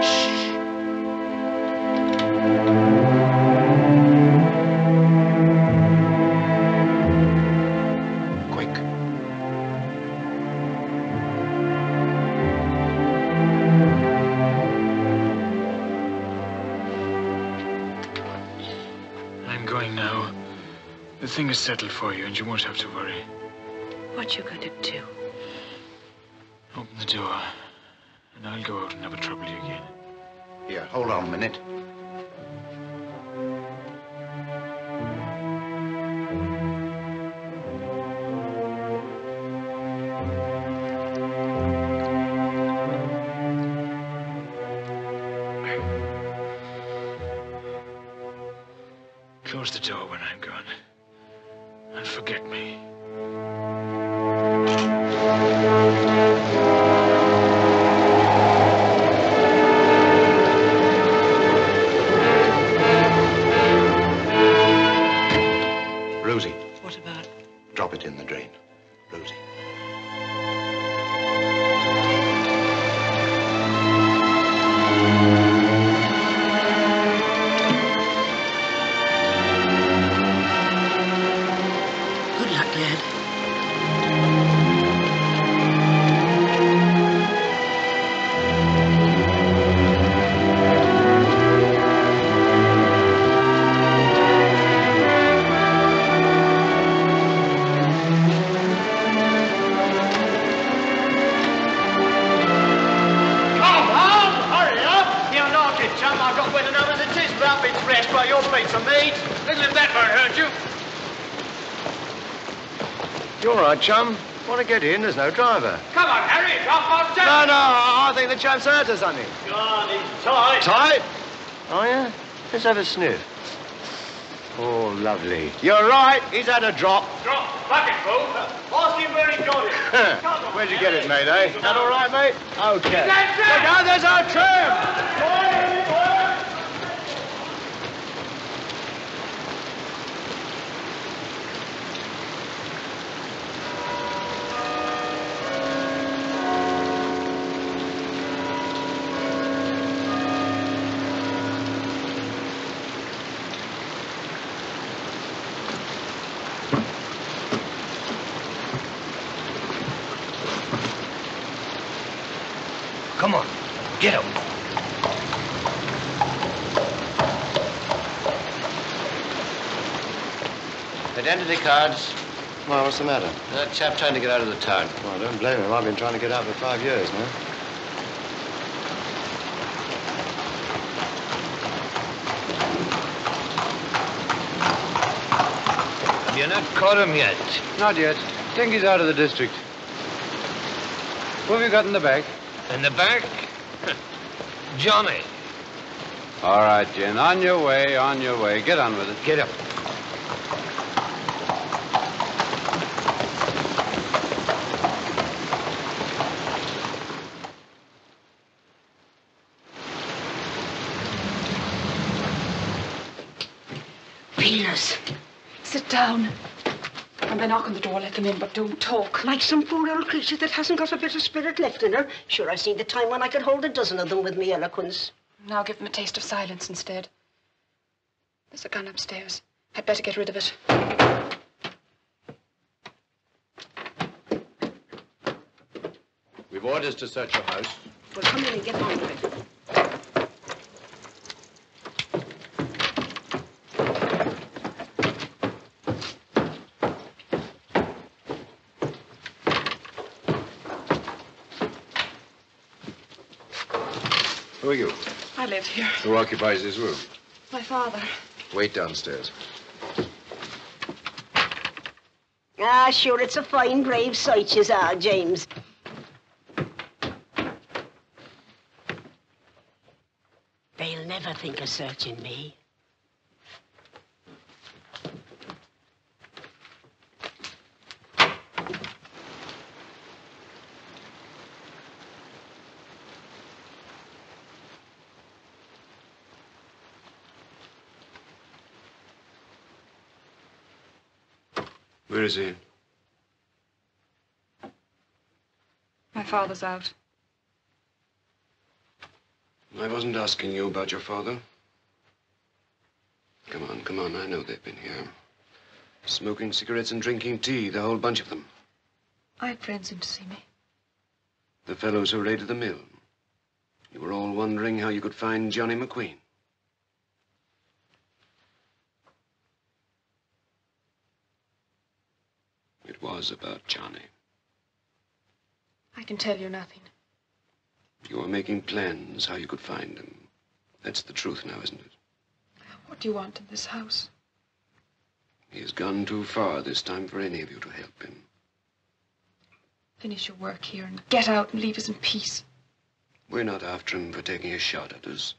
Shh. Quick. I'm going now. The thing is settled for you, and you won't have to worry. What you going to do? Open the door, and I'll go out and never trouble you again. Here, hold on a minute. Close the door when I'm gone, and forget me. Rosie. What about? Drop it in the drain, Rosie. Chum, want to get in? There's no driver. Come on, Harry, drop off down. No, no, I think the chap's out or something. God, he's tight. Tight? Oh, yeah? Let's have a sniff. Oh, lovely. You're right, he's had a drop. Drop? Bucket full? Ask him where he got it. Where'd you get it, mate, eh? That all right, mate? Okay. Look out, there's our tram! Identity cards. Why, what's the matter? That chap trying to get out of the town. Well, I don't blame him. I've been trying to get out for five years now. Have you not caught him yet? Not yet. I think he's out of the district. Who have you got in the back? In the back? Johnny. All right, Jim. On your way, on your way. Get on with it. Get up. Down. And they knock on the door, let them in, but don't talk. Like some poor old creature that hasn't got a bit of spirit left in her. Sure, I've seen the time when I could hold a dozen of them with me eloquence. Now give them a taste of silence instead. There's a gun upstairs. I'd better get rid of it. We've orders to search your house. Well, come in and get on with it. Who are you? I live here. Who occupies this room? My father. Wait downstairs. Ah, sure, it's a fine grave sight yous are, James. They'll never think of searching me. Where is he? My father's out. I wasn't asking you about your father. Come on, come on, I know they've been here. Smoking cigarettes and drinking tea, the whole bunch of them. I had friends in to see me. The fellows who raided the mill. You were all wondering how you could find Johnny McQueen. It was about Johnny. I can tell you nothing. You were making plans how you could find him. That's the truth now, isn't it? What do you want in this house? He has gone too far this time for any of you to help him. Finish your work here and get out and leave us in peace. We're not after him for taking a shot at us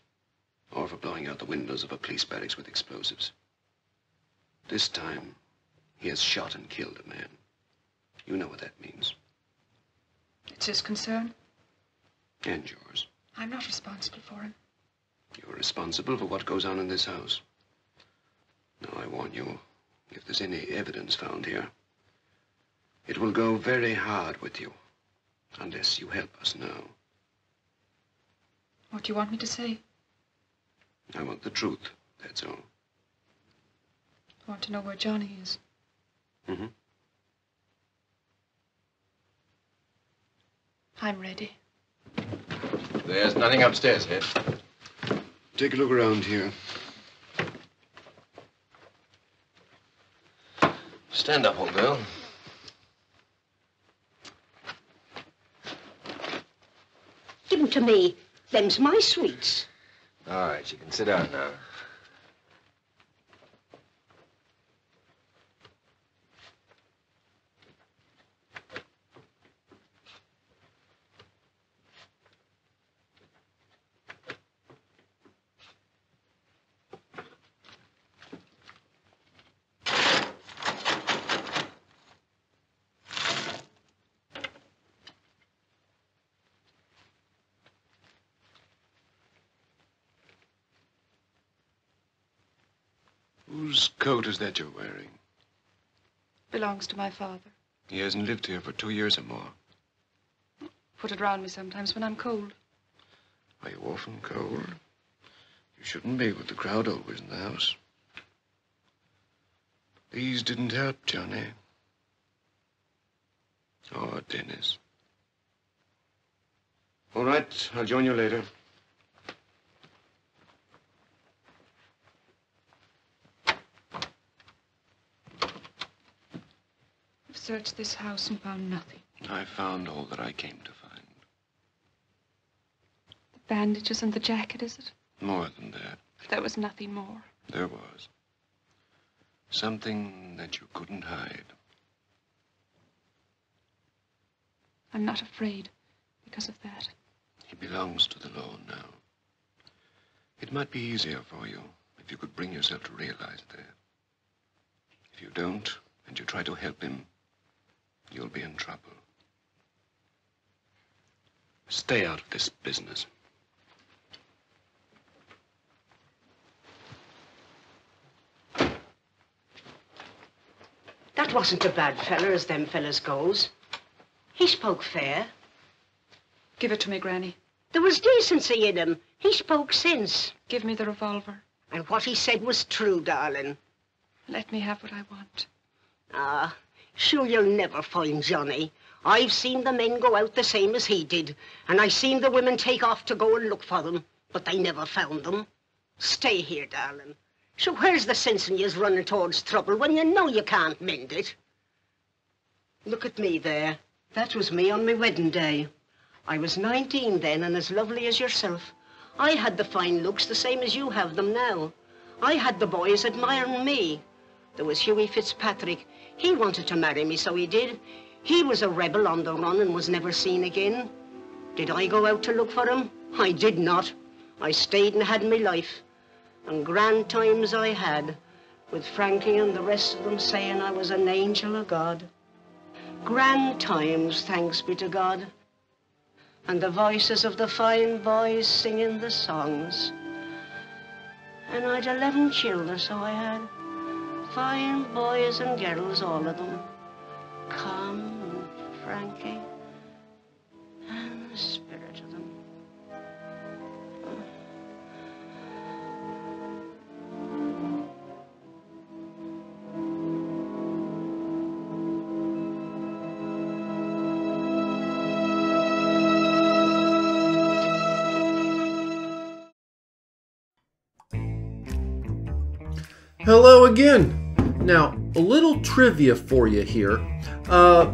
or for blowing out the windows of a police barracks with explosives. This time, he has shot and killed a man. You know what that means. It's his concern. And yours. I'm not responsible for him. You're responsible for what goes on in this house. Now, I warn you, if there's any evidence found here, it will go very hard with you, unless you help us now. What do you want me to say? I want the truth, that's all. I want to know where Johnny is. Mm-hmm. I'm ready. There's nothing upstairs, Head. Take a look around here. Stand up, old girl. Give them to me. Them's my sweets. All right, you can sit down now. Whose coat is that you're wearing? Belongs to my father. He hasn't lived here for two years or more. Put it round me sometimes when I'm cold. Are you often cold? You shouldn't be with the crowd always in the house. These didn't help Johnny. Or Dennis. All right, I'll join you later. I searched this house and found nothing. I found all that I came to find. The bandages and the jacket, is it? More than that. But there was nothing more. There was. Something that you couldn't hide. I'm not afraid because of that. He belongs to the law now. It might be easier for you if you could bring yourself to realize that. If you don't, and you try to help him, you'll be in trouble. Stay out of this business. That wasn't a bad fella as them fellas goes. He spoke fair. Give it to me, Granny. There was decency in him. He spoke sense. Give me the revolver. And what he said was true, darling. Let me have what I want. Ah. Sure, you'll never find Johnny. I've seen the men go out the same as he did, and I've seen the women take off to go and look for them, but they never found them. Stay here, darling. So where's the sense in you running towards trouble when you know you can't mend it? Look at me there. That was me on my wedding day. I was nineteen then and as lovely as yourself. I had the fine looks the same as you have them now. I had the boys admiring me. There was Hughie Fitzpatrick. He wanted to marry me, so he did. He was a rebel on the run and was never seen again. Did I go out to look for him? I did not. I stayed and had my life. And grand times I had, with Frankie and the rest of them saying I was an angel of God. Grand times, thanks be to God. And the voices of the fine boys singing the songs. And I'd eleven children, so I had. Fine boys and girls, all of them. Come, Frankie, and the spirit of them. Hello again. Now, a little trivia for you here. Uh,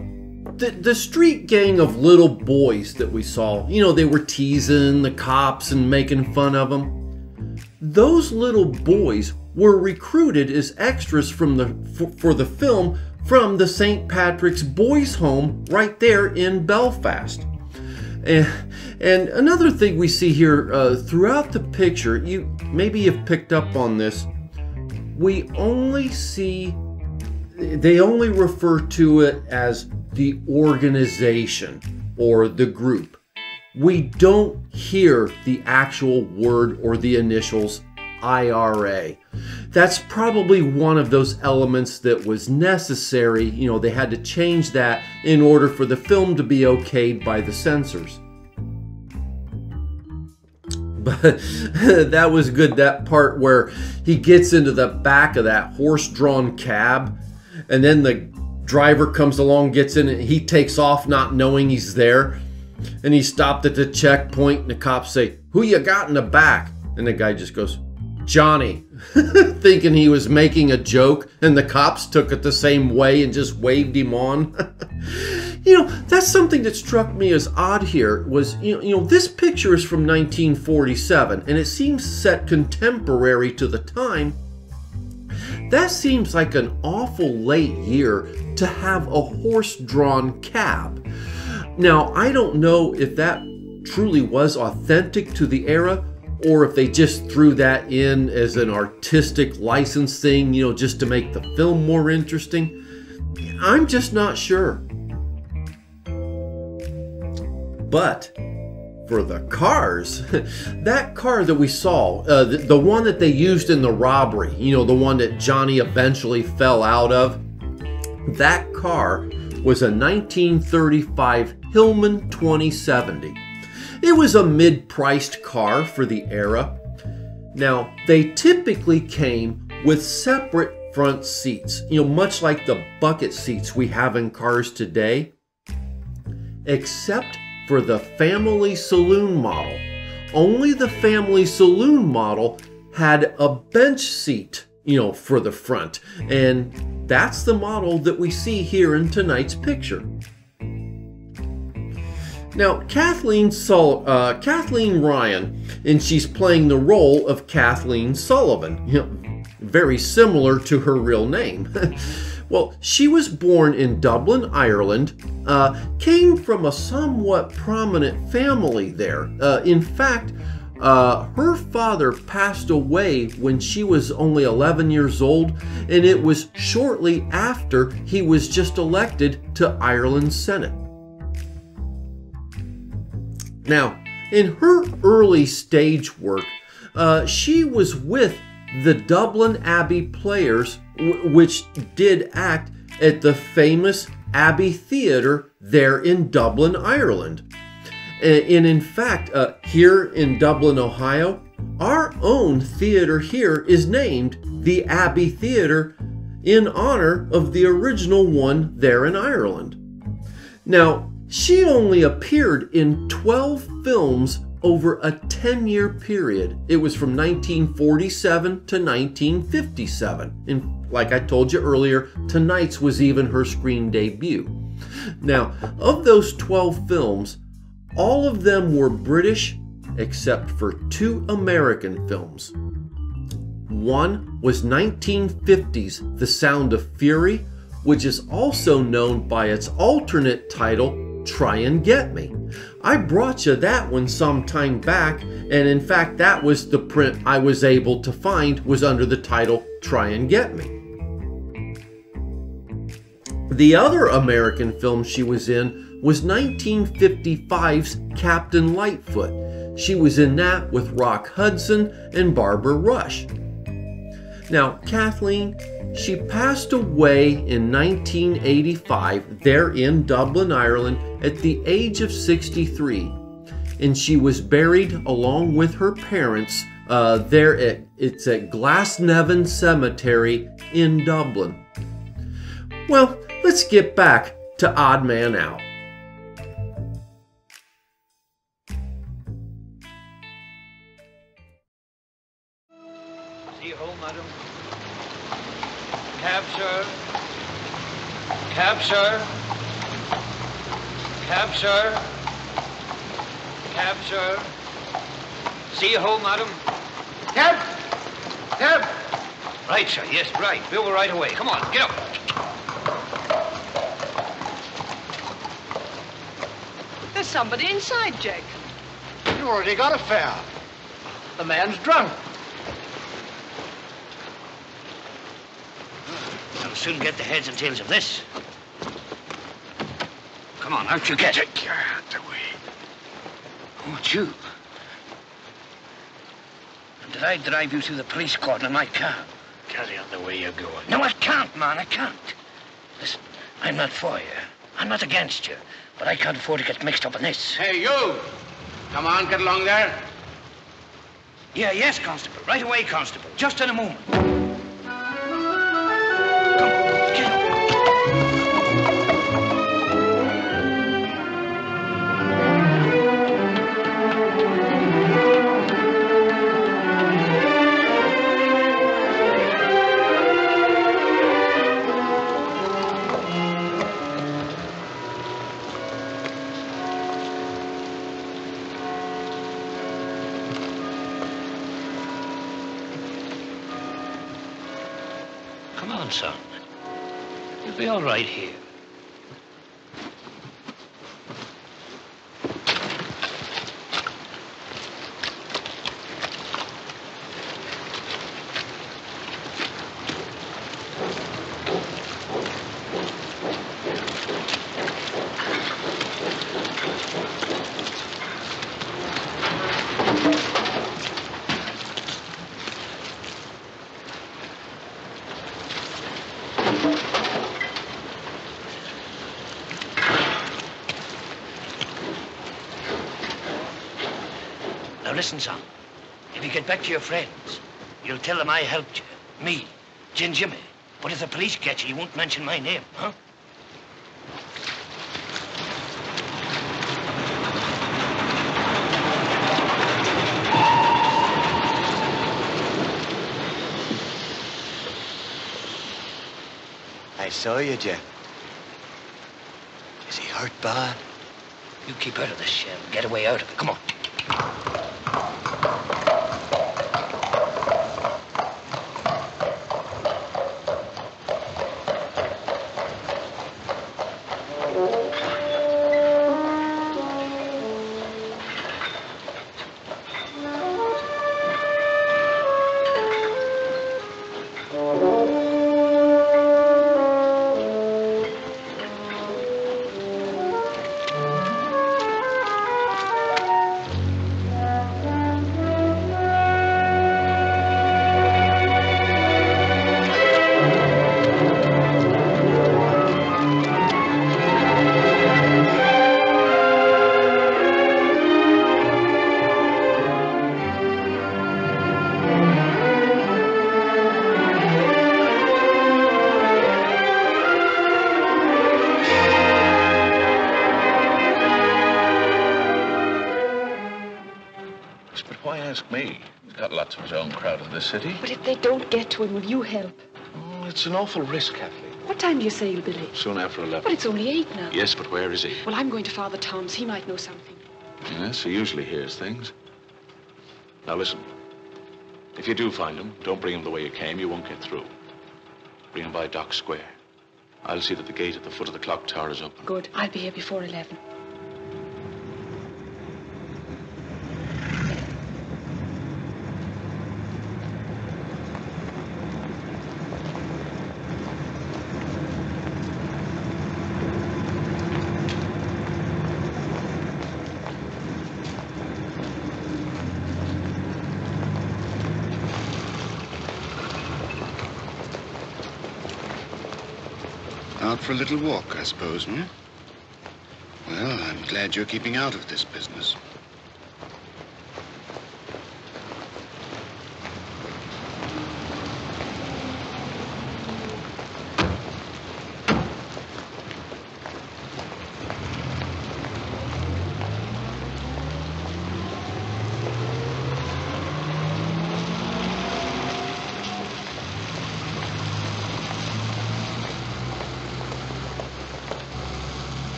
the, the street gang of little boys that we saw, you know, they were teasing the cops and making fun of them. Those little boys were recruited as extras from the, for, for the film from the Saint Patrick's Boys' Home right there in Belfast. And, and another thing we see here uh, throughout the picture, you maybe you've picked up on this, we only see, they only refer to it as the organization or the group. We don't hear the actual word or the initials I R A. That's probably one of those elements that was necessary. You know, they had to change that in order for the film to be okayed by the censors. But that was good, that part where he gets into the back of that horse-drawn cab and then the driver comes along, gets in, and he takes off not knowing he's there. And he stopped at the checkpoint and the cops say, "Who you got in the back?" And the guy just goes, "Johnny," thinking he was making a joke, and the cops took it the same way and just waved him on. You know, that's something that struck me as odd here was, you know, you know, this picture is from nineteen forty-seven, and it seems set contemporary to the time. That seems like an awful late year to have a horse-drawn cab. Now, I don't know if that truly was authentic to the era, or if they just threw that in as an artistic license thing, you know, just to make the film more interesting. I'm just not sure. But for the cars, that car that we saw, uh, the, the one that they used in the robbery, you know, the one that Johnny eventually fell out of, that car was a nineteen thirty-five Hillman twenty seventy. It was a mid-priced car for the era. Now, they typically came with separate front seats, you know, much like the bucket seats we have in cars today, except for the family saloon model. Only the family saloon model had a bench seat, you know, for the front, and that's the model that we see here in tonight's picture. Now, Kathleen, Sul uh, Kathleen Ryan, and she's playing the role of Kathleen Sullivan, you know, very similar to her real name. Well, she was born in Dublin, Ireland, uh, came from a somewhat prominent family there. Uh, in fact, Uh, her father passed away when she was only eleven years old, and it was shortly after he was just elected to Ireland's Senate. Now, in her early stage work, uh, she was with the Dublin Abbey Players, which did act at the famous Abbey Theatre there in Dublin, Ireland. And in fact, uh, here in Dublin, Ohio, our own theater here is named the Abbey Theater in honor of the original one there in Ireland. Now, she only appeared in twelve films over a ten-year period. It was from nineteen forty-seven to nineteen fifty-seven. And like I told you earlier, tonight's was even her screen debut. Now, of those twelve films, all of them were British, except for two American films. One was nineteen fifty's The Sound of Fury, which is also known by its alternate title, Try and Get Me. I brought you that one some time back, and in fact that was the print I was able to find was under the title, Try and Get Me. The other American film she was in was nineteen fifty-five's Captain Lightfoot. She was in that with Rock Hudson and Barbara Rush. Now, Kathleen, she passed away in nineteen eighty-five there in Dublin, Ireland at the age of sixty-three. And she was buried along with her parents uh, there at, it's at Glasnevin Cemetery in Dublin. Well, let's get back to Odd Man Out. Cab, sir. Cab, sir. Cab, sir. See you home, madam. Cab. Yep. Right, sir. Yes, right. Bill, we're right away. Come on, get up. There's somebody inside, Jake. You already got a fare. The man's drunk. We'll soon get the heads and tails of this. Come on, out you get. Take your hand away. What's you? Did I drive you through the police cordon in my car? Carry on the way you're going. No, I can't, man, I can't. Listen, I'm not for you. I'm not against you. But I can't afford to get mixed up in this. Hey, you! Come on, get along there. Yeah, yes, Constable. Right away, Constable. Just in a moment. Son. You'll be all right here. Listen, son, if you get back to your friends, you'll tell them I helped you, me, Jim Jimmy. But if the police get you, you won't mention my name, huh? I saw you, Jim. Is he hurt, Bob? You keep out of this, Shell. Get away out of it. Come on. City. But if they don't get to him, will you help? Mm, it's an awful risk, Kathleen. What time do you say he'll be late? Soon after eleven. But it's only eight now. Yes, but where is he? Well, I'm going to Father Tom's. He might know something. Yes, he usually hears things. Now, listen. If you do find him, don't bring him the way you came. You won't get through. Bring him by Dock Square. I'll see that the gate at the foot of the clock tower is open. Good. I'll be here before eleven. For a little walk, I suppose, hmm? Well, I'm glad you're keeping out of this business.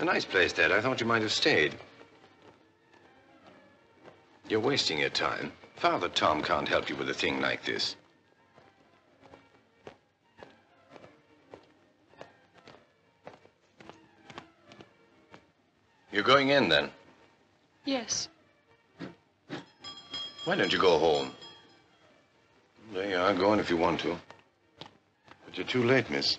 A nice place, Dad. I thought you might have stayed. You're wasting your time. Father Tom can't help you with a thing like this. You're going in, then? Yes. Why don't you go home? There you are, go on if you want to. But you're too late, miss.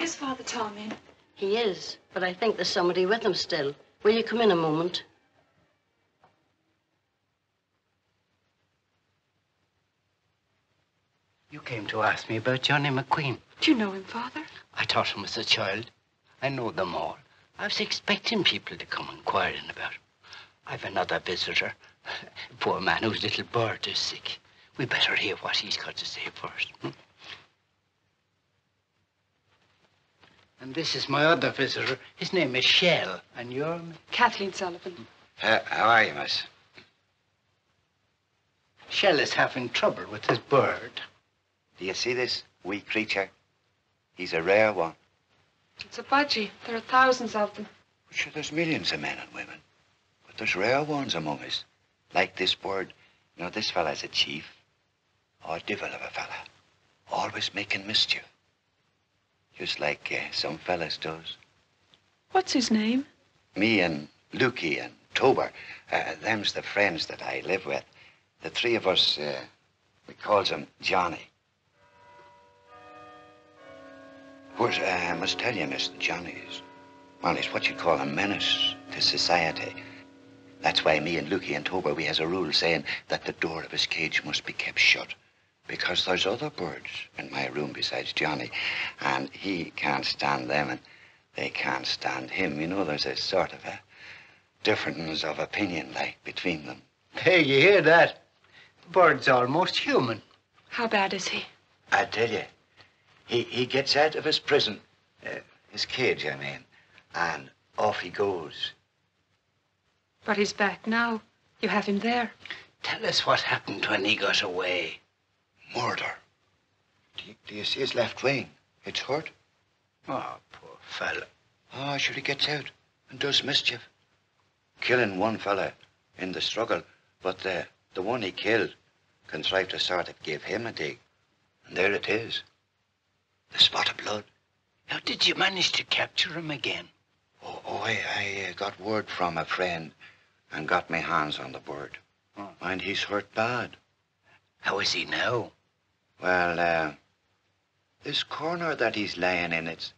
Is Father Tom in? He is, but I think there's somebody with him still. Will you come in a moment? You came to ask me about Johnny McQueen. Do you know him, Father? I taught him as a child. I know them all. I was expecting people to come inquiring about him. I've another visitor. Poor man whose little bird is sick. We better hear what he's got to say first. Hmm? And this is my other visitor. His name is Shell. And you're... Kathleen Sullivan. Uh, how are you, miss? Shell is having trouble with his bird. Do you see this wee creature? He's a rare one. It's a budgie. There are thousands of them. Sure, there's millions of men and women. But there's rare ones among us. Like this bird. You know, this fella's a chief. Or devil of a fella. Always making mischief. Just like uh, some fellas does. What's his name? Me and Lukey and Tober. Uh, them's the friends that I live with. The three of us, uh, we calls him Johnny. Of course, I must tell you, miss, Johnny is, well, he's what you'd call a menace to society. That's why me and Lukey and Tober, we has a rule saying that the door of his cage must be kept shut, because there's other birds in my room besides Johnny, and he can't stand them, and they can't stand him. You know, there's a sort of a difference of opinion, like, between them. Hey, you hear that? The bird's almost human. How bad is he? I tell you. He, he gets out of his prison, uh, his cage, I mean, and off he goes. But he's back now. You have him there. Tell us what happened when he got away. Murder. Do you, do you see his left wing? It's hurt. Oh, poor fella. Oh, sure, he gets out and does mischief. Killing one fella in the struggle, but the, the one he killed contrived a sort that gave him a dig. And there it is. The spot of blood. How did you manage to capture him again? Oh, oh I, I uh, got word from a friend and got my hands on the bird. Oh. And he's hurt bad. How is he now? Well, uh, this corner that he's lying in, it's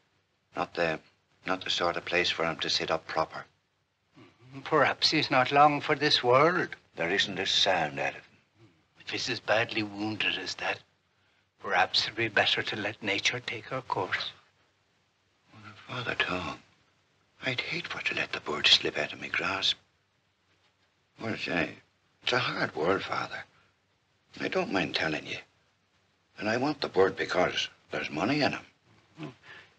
not the, not the sort of place for him to sit up proper. Perhaps he's not long for this world. There isn't a sound out of him. If he's as badly wounded as that, perhaps it'd be better to let nature take her course. Well, Father Tom, I'd hate for to let the bird slip out of my grasp. Well, it's a, it's a hard world, Father. I don't mind telling you. And I want the bird because there's money in him.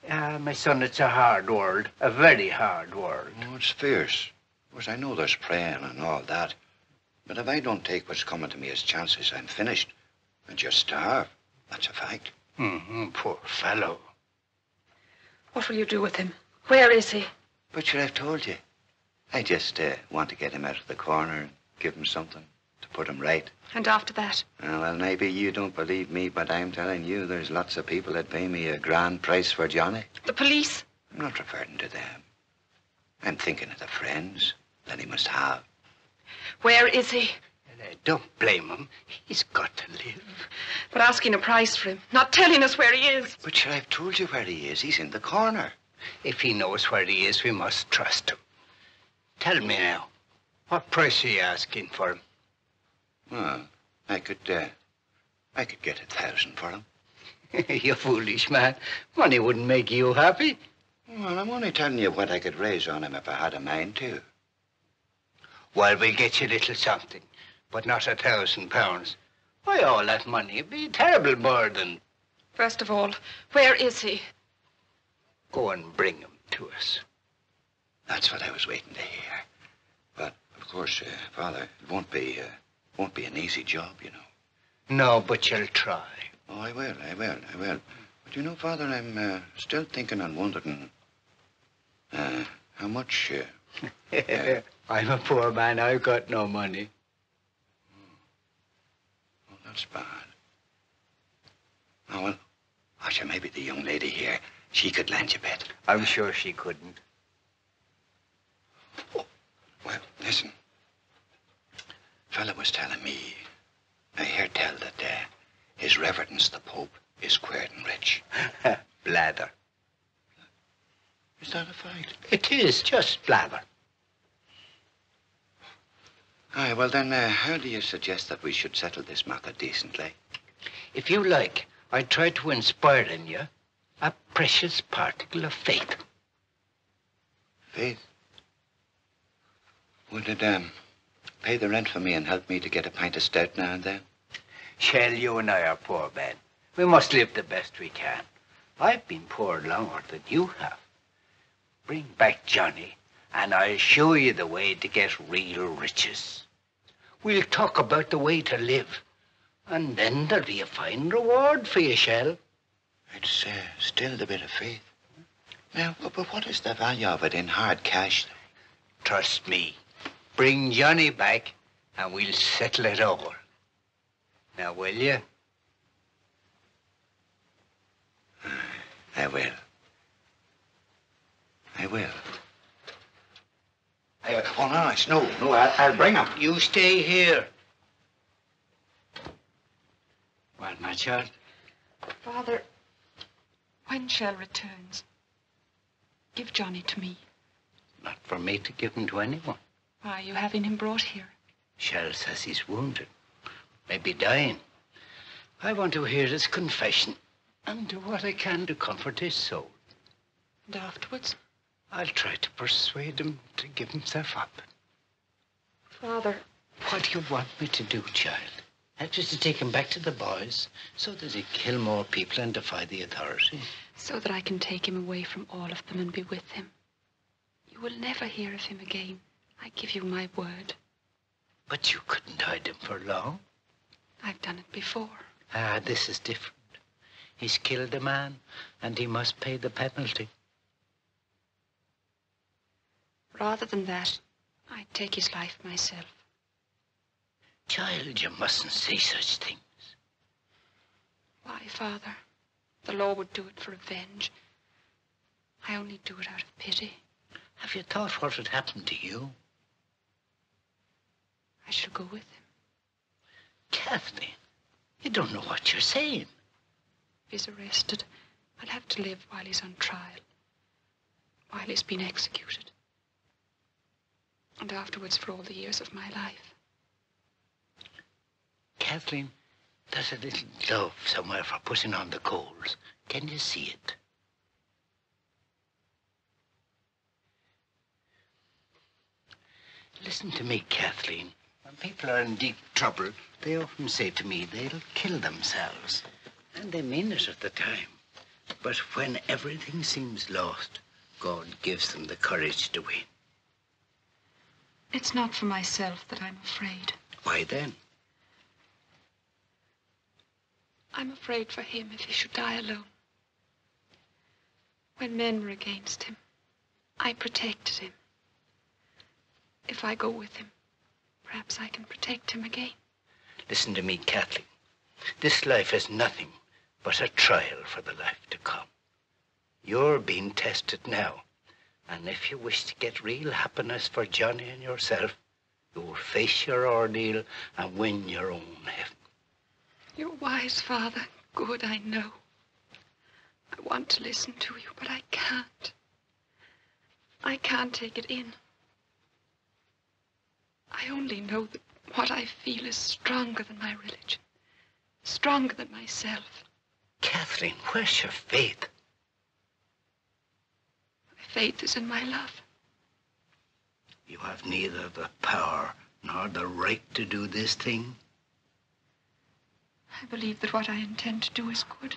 Ah, uh, my son, it's a hard world. A very hard world. Oh, it's fierce. Of course, I know there's praying and all that. But if I don't take what's coming to me as chances, I'm finished. I just starve. That's a fact. Mm-hmm, poor fellow. What will you do with him? Where is he? Butcher, I've told you. I just uh, want to get him out of the corner and give him something to put him right. And after that? Uh, well, maybe you don't believe me, but I'm telling you, there's lots of people that pay me a grand price for Johnny. The police? I'm not referring to them. I'm thinking of the friends that he must have. Where is he? Don't blame him. He's got to live. But asking a price for him, not telling us where he is. But, sure, I've told you where he is. He's in the corner. If he knows where he is, we must trust him. Tell me now, what price are you asking for him? Well, I could, uh, I could get a thousand for him. You foolish man. Money wouldn't make you happy. Well, I'm only telling you what I could raise on him if I had a mind to. Well, we'll get you a little something. But not a thousand pounds. Why, all that money would be a terrible burden. First of all, where is he? Go and bring him to us. That's what I was waiting to hear. But, of course, uh, Father, it won't be, uh, won't be an easy job, you know. No, but you'll try. Oh, I will, I will, I will. Do you know, Father, I'm uh, still thinking and wondering uh, how much... Uh, uh, I'm a poor man. I've got no money. Oh, well, that's bad. Oh, well, I should maybe the young lady here, she could lend you a bit. I'm sure she couldn't. Oh, well, listen. Fella was telling me, I hear tell that uh, his reverence, the Pope, is queer and rich. Blather. Is that a fact? It is, just blather. Aye, well then, uh, how do you suggest that we should settle this matter decently? If you like, I try to inspire in you a precious particle of faith. Faith? Would it, um, pay the rent for me and help me to get a pint of stout now and then? Shell, you and I are poor men. We must live the best we can. I've been poor longer than you have. Bring back Johnny, and I'll show you the way to get real riches. We'll talk about the way to live, and then there'll be a fine reward for you, Shell. It's uh, still the bit of faith. Now, but, but what is the value of it in hard cash, though? Trust me. Bring Johnny back, and we'll settle it all. Now, will you? I will. I will. I will. Oh, no, it's no, no, I'll, I'll bring him. You stay here. Well, my child. Father, when Shell returns, give Johnny to me. Not for me to give him to anyone. Why are you having him brought here? Shell says he's wounded. Maybe dying. I want to hear his confession and do what I can to comfort his soul. And afterwards? I'll try to persuade him to give himself up. Father... What do you want me to do, child? That is to take him back to the boys so that he kill more people and defy the authority. So that I can take him away from all of them and be with him. You will never hear of him again. I give you my word. But you couldn't hide him for long. I've done it before. Ah, this is different. He's killed a man, and he must pay the penalty. Rather than that, I'd take his life myself. Child, you mustn't say such things. Why, Father? The law would do it for revenge. I only do it out of pity. Have you thought what had happened to you? I shall go with him. Kathleen, you don't know what you're saying. If he's arrested, I'll have to live while he's on trial, while he's been executed, and afterwards for all the years of my life. Kathleen, there's a little glove somewhere for putting on the coals. Can you see it? Listen to me, Kathleen. When people are in deep trouble, they often say to me they'll kill themselves. And they mean it at the time. But when everything seems lost, God gives them the courage to win. It's not for myself that I'm afraid. Why then? I'm afraid for him if he should die alone. When men were against him, I protected him. If I go with him, perhaps I can protect him again. Listen to me, Kathleen. This life is nothing but a trial for the life to come. You're being tested now. And if you wish to get real happiness for Johnny and yourself, you will face your ordeal and win your own heaven. You're wise, Father. Good, I know. I want to listen to you, but I can't. I can't take it in. I only know that what I feel is stronger than my religion, stronger than myself. Kathleen, where's your faith? My faith is in my love. You have neither the power nor the right to do this thing. I believe that what I intend to do is good.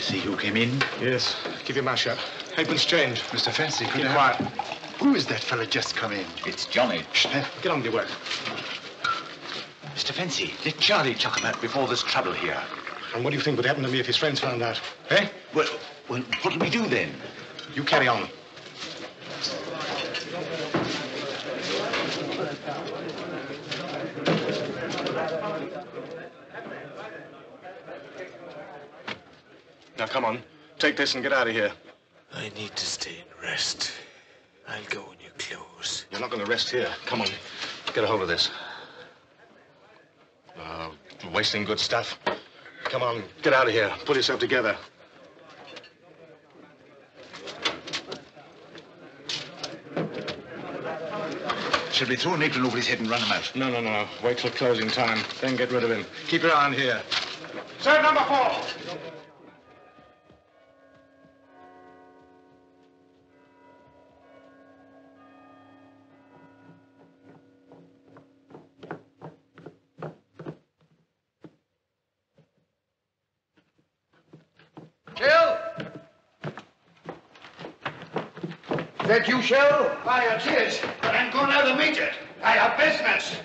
you see who came in? Yes. Keep your mouth shut. Apron's change. Mister Fancy, could I... quiet. Who is that fella just come in? It's Johnny. Shh, get on with your work. Mister Fancy, let Charlie chuck him out before there's trouble here. And what do you think would happen to me if his friends found out? Eh? Well, well what'll we do then? You carry on. Now, come on. Take this and get out of here. I need to stay and rest. I'll go when you close. You're not going to rest here. Come on. Get a hold of this. Uh, wasting good stuff. Come on. Get out of here. Pull yourself together. Should we throw an apron over his head and run him out? No, no, no. Wait till closing time. Then get rid of him. Keep your eye on here. Serve number four. Is that you, Shell? Why, it is. But I'm going out to meet it. I have business.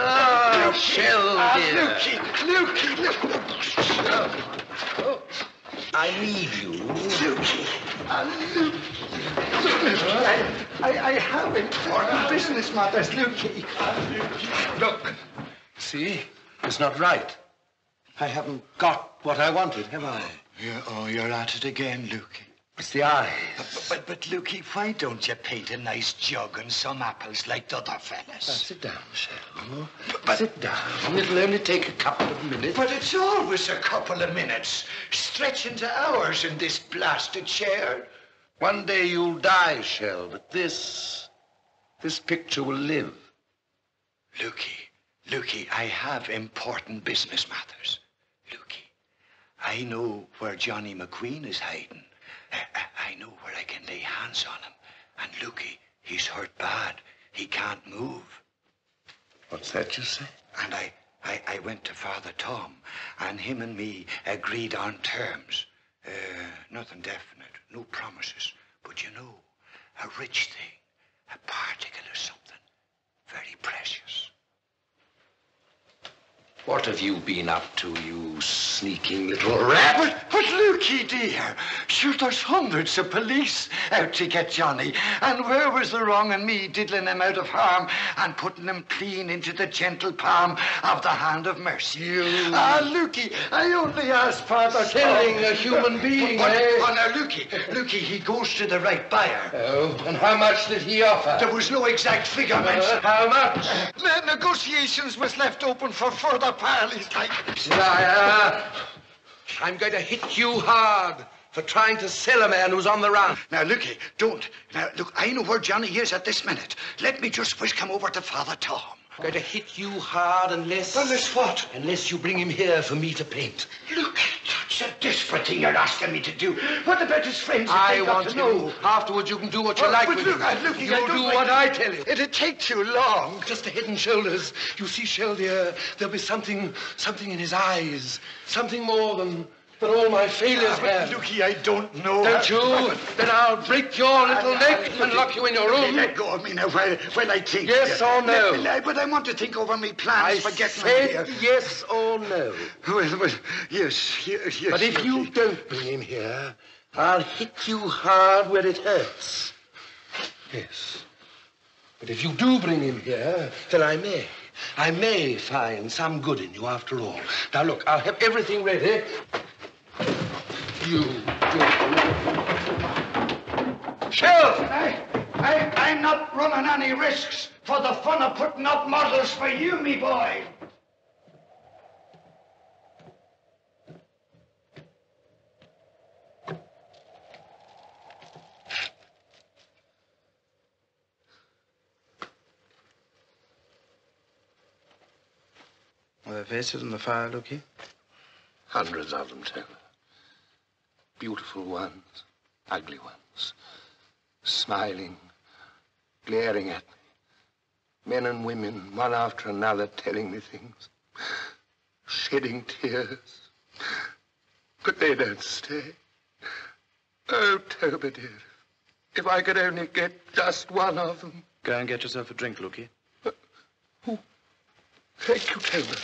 Oh, Shell, dear. Lukey, Lukey, Lukey. Oh. I need you. Lukey. Uh, Lukey. I, I, I have important business matters, Lukey. Look, see, it's not right. I haven't got what I wanted, have I? You're, oh, you're at it again, Lukey. It's the eyes. But, but, but, Lukey, why don't you paint a nice jug and some apples like the other fellas? Now, sit down, Shell. Oh, but, but, sit down. It'll only take a couple of minutes. But it's always a couple of minutes. Stretch into hours in this blasted chair. One day you'll die, Shell, but this... this picture will live. Lukey, Lukey, I have important business matters. Lukey, I know where Johnny McQueen is hiding. I know where I can lay hands on him. And Lukey, he's hurt bad. He can't move. What's that you say? And I, I, I went to Father Tom, and him and me agreed on terms. Uh, nothing definite, no promises. But you know, a rich thing, a particle or something, very precious. What have you been up to, you sneaking little rat? But, but Lukey, dear, sure there's hundreds of police out to get Johnny. And where was the wrong in me diddling him out of harm and putting him clean into the gentle palm of the hand of mercy? You... Ah, Lukey, I only asked Father Tom. Selling a human being, but, but, eh? Oh, now, Lukey, Lukey, he goes to the right buyer. Oh, and how much did he offer? There was no exact figure, uh, how much? The negotiations was left open for further parley's like... Liar! I'm going to hit you hard for trying to sell a man who's on the run. Now, Lukey, don't. Now, look, I know where Johnny is at this minute. Let me just whisk him over to Father Tom. I'm going to hit you hard unless... Unless what? Unless you bring him here for me to paint. Lukey, that's a desperate thing you're asking me to do. What about his friends? I want to know. Afterwards, you can do what you well, like with him. But look, Lukey, You'll do like what you. I tell you. It'll take too long. Just the head and shoulders. You see, Shell, dear, there'll be something, something in his eyes. Something more than... But all my failures, ah, man. Lukey, I don't know. Don't you? I, I, then I'll break your little I, I, neck Lukey, and lock you in your room. Let go of me now while, while I think. Yes or no? Let me lie, but I want to think over my plans. I Forget said yes or no. Well, well, yes, yes. But if Lukey. you don't bring him here, I'll hit you hard where it hurts. Yes. But if you do bring him here, then I may. I may find some good in you after all. Now, look, I'll have everything ready. You Shell! I, I, I'm not running any risks for the fun of putting up models for you, me boy. the vases in the fire, Lukey? Hundreds of them, Taylor. Beautiful ones, ugly ones, smiling, glaring at me. Men and women, one after another, telling me things, shedding tears. But they don't stay. Oh, Tober, dear, if I could only get just one of them. Go and get yourself a drink, Lukey. Uh, oh, thank you, Tober.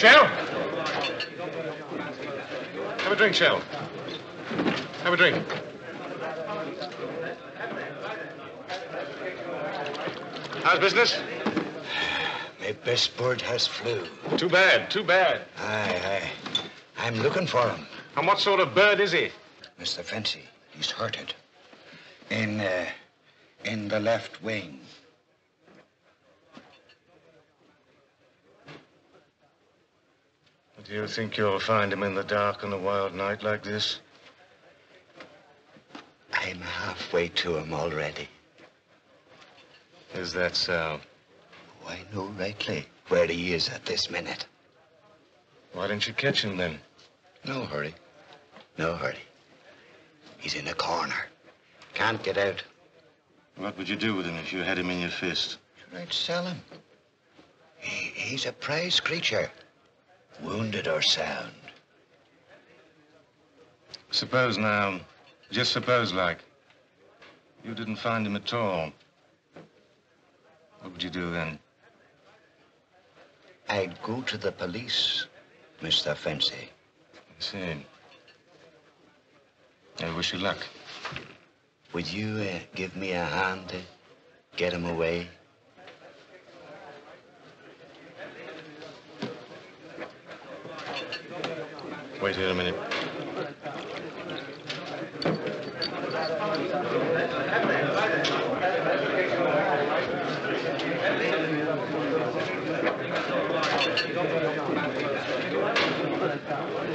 Shell? Have a drink, Shell. Have a drink. How's business? My pastboard has flew. Too bad, too bad. Aye, aye. I'm looking for him. And what sort of bird is he? Mister Fancy, he's hurted. In, uh, in the left wing. Do you think you'll find him in the dark on a wild night like this? I'm halfway to him already. Is that so? Oh, I know rightly where he is at this minute. Why don't you catch him then? No hurry. No hurry. He's in a corner. Can't get out. What would you do with him if you had him in your fist? I'd sell him. He, he's a prize creature. Wounded or sound. Suppose now, just suppose like, you didn't find him at all. What would you do then? I'd go to the police, Mister Fancy. I see. I wish you luck. Would you uh, give me a hand to get him away? Wait here a minute.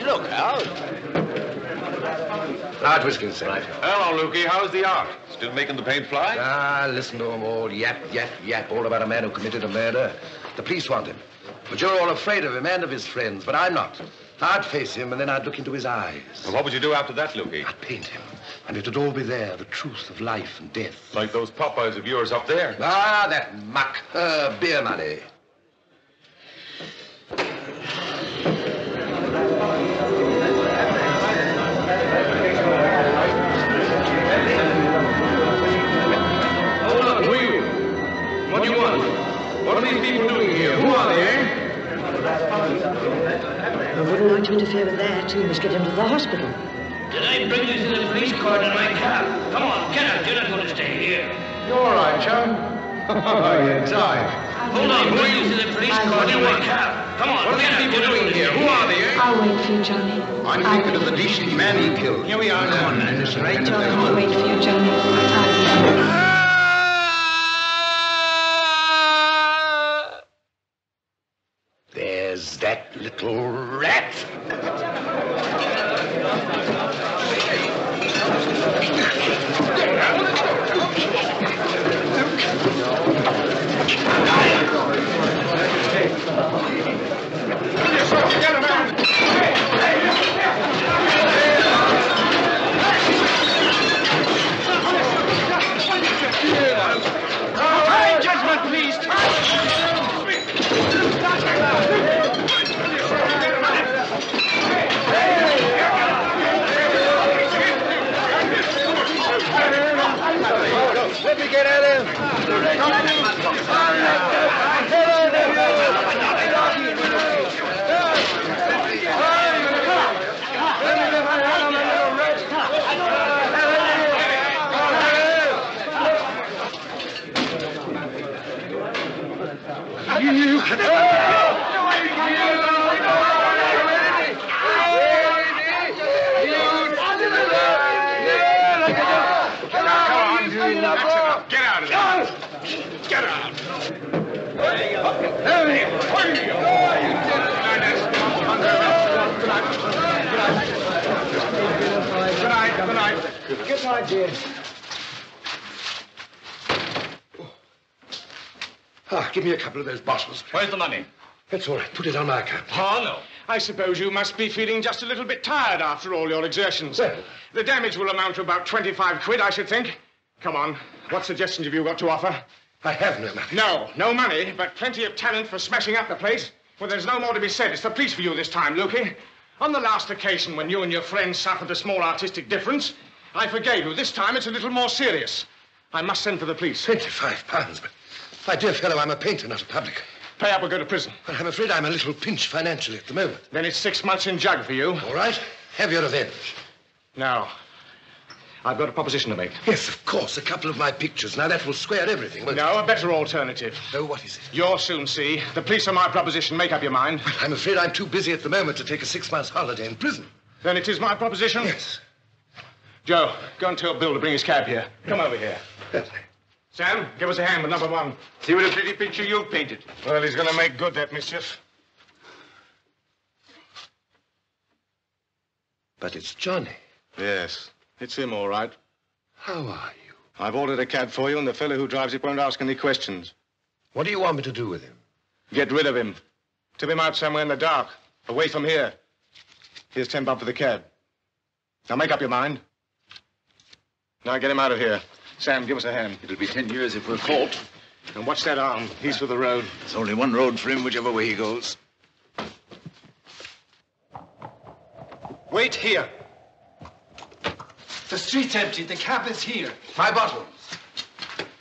Look out! Art was concerned. Hello, Lukey. How's the art? Still making the paint fly? Ah, listen to them all. Yap, yap, yap. All about a man who committed a murder. The police want him. But you're all afraid of him and of his friends. But I'm not. I'd face him, and then I'd look into his eyes. Well, what would you do after that, Lukey? I'd paint him, and it'd all be there, the truth of life and death. Like those Popeyes of yours up there? Ah, that muck. Uh, beer money. people doing here? Who are they, eh? I wouldn't like to interfere with that. You must get him to the hospital. Did I bring this to the police court in my car? Come on, get out. You're not going to stay here. You're all right, chum. You're tired. Hold on, bring this to the police court in my car. Come on, what are these people doing here? Who are they, eh? I'll wait for you, Johnny. I'm thinking of the decent man he killed. Here we are now. Come on, Dennis. Right, Johnny, I'll wait for you, Johnny. Ah! There's that little rat. Get him out! Hey, hey, hey! All right, judgment, please. Let me get at him. Hello, you can do it. Get out of there. Get out. Good night. Good night. Good night, dear. Ah, give me a couple of those bottles. Where's the money? That's all right. Put it on my account. Oh, no. I suppose you must be feeling just a little bit tired after all your exertions. Well, the damage will amount to about twenty-five quid, I should think. Come on. What suggestions have you got to offer? I have no money. No, no money, but plenty of talent for smashing up the place. Well, there's no more to be said. It's the police for you this time, Lukey. On the last occasion when you and your friends suffered a small artistic difference, I forgave you. This time it's a little more serious. I must send for the police. twenty-five pounds, but... My dear fellow, I'm a painter, not a public. Pay up or go to prison. Well, I'm afraid I'm a little pinched financially at the moment. Then it's six months in jug for you. All right. Have your revenge. Now, I've got a proposition to make. Yes, of course. A couple of my pictures. Now, that will square everything, won't it? No, a better alternative. Oh, what is it? You'll soon see. The police are my proposition. Make up your mind. Well, I'm afraid I'm too busy at the moment to take a six-month holiday in prison. Then it is my proposition? Yes. Joe, go and tell Bill to bring his cab here. Come over here. Certainly. Sam, give us a hand with number one. See what a pretty picture you've painted. Well, he's going to make good that mischief. But it's Johnny. Yes, it's him, all right. How are you? I've ordered a cab for you, and the fellow who drives it won't ask any questions. What do you want me to do with him? Get rid of him. Tip him out somewhere in the dark, away from here. Here's ten bob for the cab. Now, make up your mind. Now, get him out of here. Sam, give us a hand. It'll be ten years if we're caught. And watch that arm. He's for the road. There's only one road for him, whichever way he goes. Wait here. The street's empty. The cab is here. My bottles.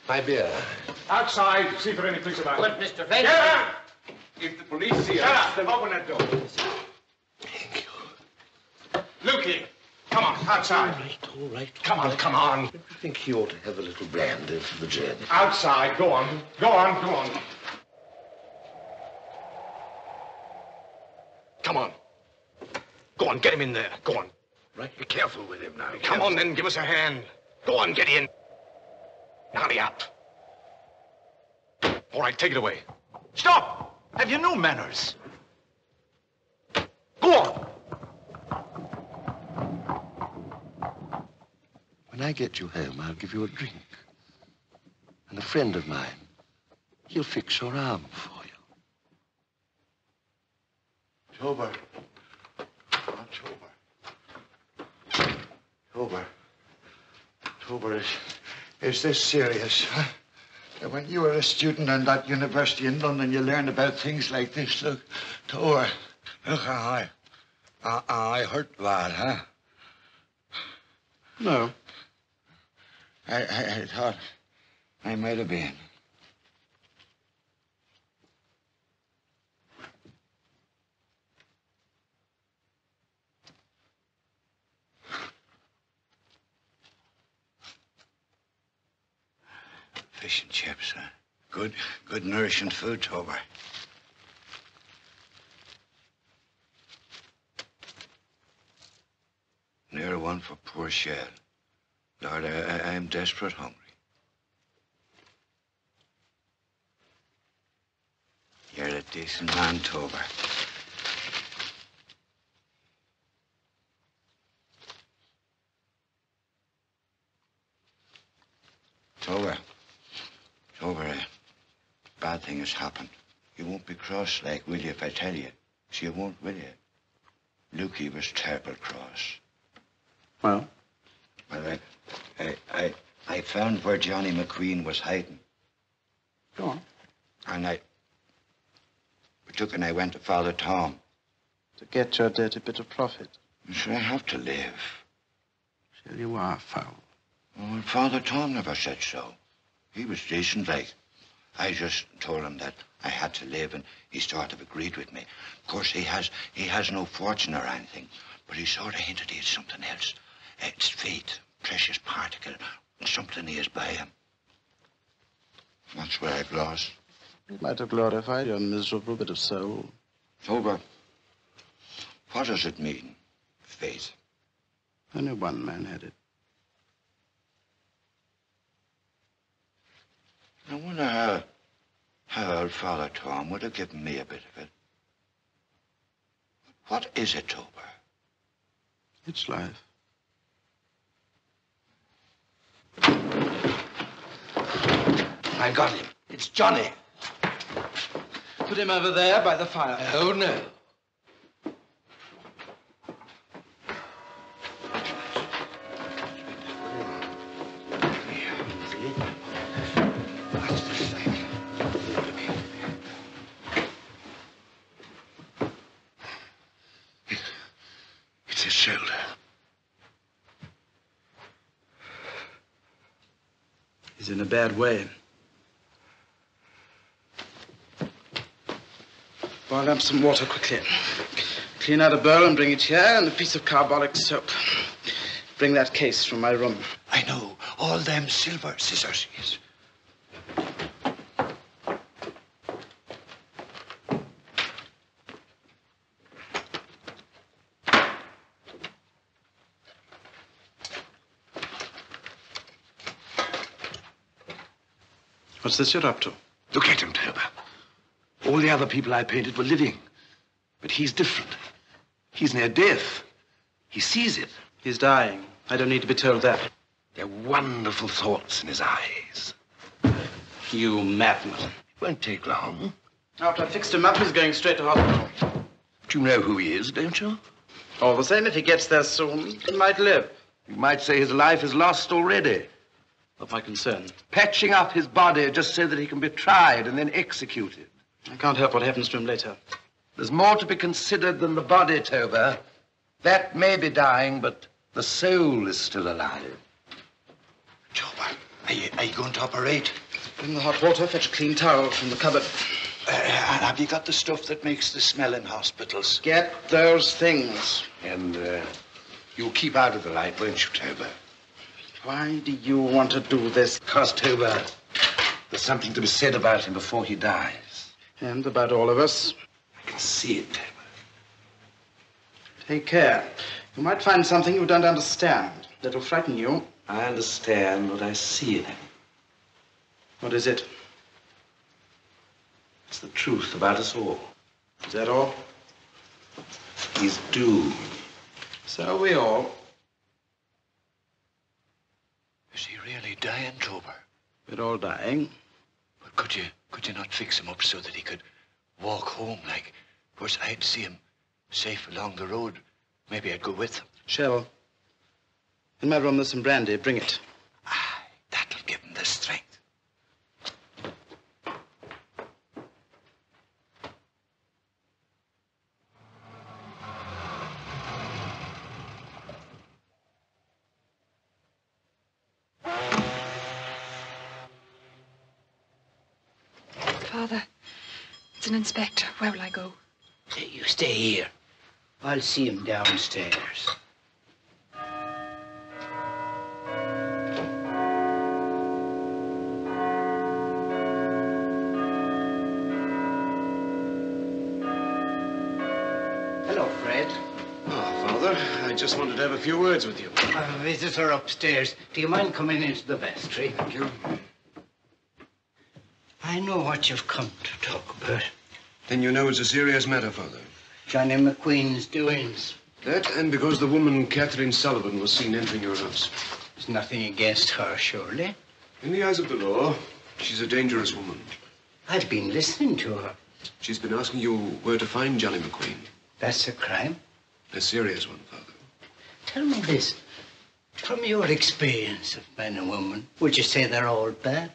My beer. Outside. See for any police about it. What, Mister Fancy? Shut up! If the police see us... Shut up! Then... Open that door. Thank you. Lukey. Come on, outside. All right, all right. All come on, right. Come on. I think he ought to have a little brandy for the journey. Outside, go on, go on, go on. Come on. Go on, get him in there, go on. Right, be careful with him now. Be come careful. On then, give us a hand. Go on, get in. Hurry up. All right, take it away. Stop! Have you no manners? Go on. When I get you home, I'll give you a drink. And a friend of mine, he'll fix your arm for you. Tober. Not Tober. Tober. Tober, is, is this serious, huh? When you were a student in that university in London, you learned about things like this. Look, Tober, look how I, I, I hurt bad, huh? No. I, I, I thought I might have been. Fish and chips, huh? Good, good nourishing food, Tober. Near one for poor Shell. Lord, I, I, I'm desperate hungry. You're a decent man, Tober. Tober, Tober, a bad thing has happened. You won't be cross like, will you, if I tell you? So you won't, will you? Lukey was terrible cross. Well? Well, I, I, I, I found where Johnny McQueen was hiding. Go on. And I, we took and I went to Father Tom. To get your dirty bit of profit. Sure, I have to live. So you are foul. Well, Father Tom never said so. He was decent, like. I just told him that I had to live, and he sort of agreed with me. Of course, he has, he has no fortune or anything, but he sort of hinted he had something else. It's fate, precious particle, something he is by him. That's where I've lost. You might have glorified your miserable bit of soul. Tober, what does it mean, fate? Only one man had it. I wonder how, how old Father Tom would have given me a bit of it. What is it, Tober? It's life. I got him. It's Johnny. Put him over there by the fire. Oh, no. In a bad way. Boil up some water quickly. Clean out a bowl and bring it here, and a piece of carbolic soap. Bring that case from my room. I know. All them silver scissors. Yes. What's this you're up to? Look at him, Tober. All the other people I painted were living. But he's different. He's near death. He sees it. He's dying. I don't need to be told that. There are wonderful thoughts in his eyes. You madman. It won't take long. After I fixed him up, he's going straight to hospital. But you know who he is, don't you? All the same, if he gets there soon, he might live. You might say his life is lost already. Of my concern. Patching up his body just so that he can be tried and then executed. I can't help what happens to him later. There's more to be considered than the body, Tober. That may be dying, but the soul is still alive. Tober, are you, are you going to operate? Bring the hot water, fetch a clean towel from the cupboard. Uh, and have you got the stuff that makes the smell in hospitals? Get those things. And uh, you'll keep out of the light, won't you, Tober? Why do you want to do this? Because, Tober, there's something to be said about him before he dies. And about all of us. I can see it, Tober. Take care. You might find something you don't understand. That'll frighten you. I understand what I see in him. What is it? It's the truth about us all. Is that all? He's doomed. So we all. Is he really dying, Tober? We're all dying. But could you, could you not fix him up so that he could walk home, like? Of course, I'd see him safe along the road. Maybe I'd go with him. Shell, in my room there's some brandy. Bring it. Aye, that'll give him the strength. It's an inspector. Where will I go? You stay here. I'll see him downstairs. I just wanted to have a few words with you. I have a visitor upstairs. Do you mind coming into the vestry? Thank you. I know what you've come to talk about. Then you know it's a serious matter, Father. Johnny McQueen's doings. That and because the woman Kathleen Sullivan was seen entering your house. There's nothing against her, surely? In the eyes of the law, she's a dangerous woman. I've been listening to her. She's been asking you where to find Johnny McQueen. That's a crime? A serious one, Father. Tell me this. From your experience of men and women, would you say they're all bad?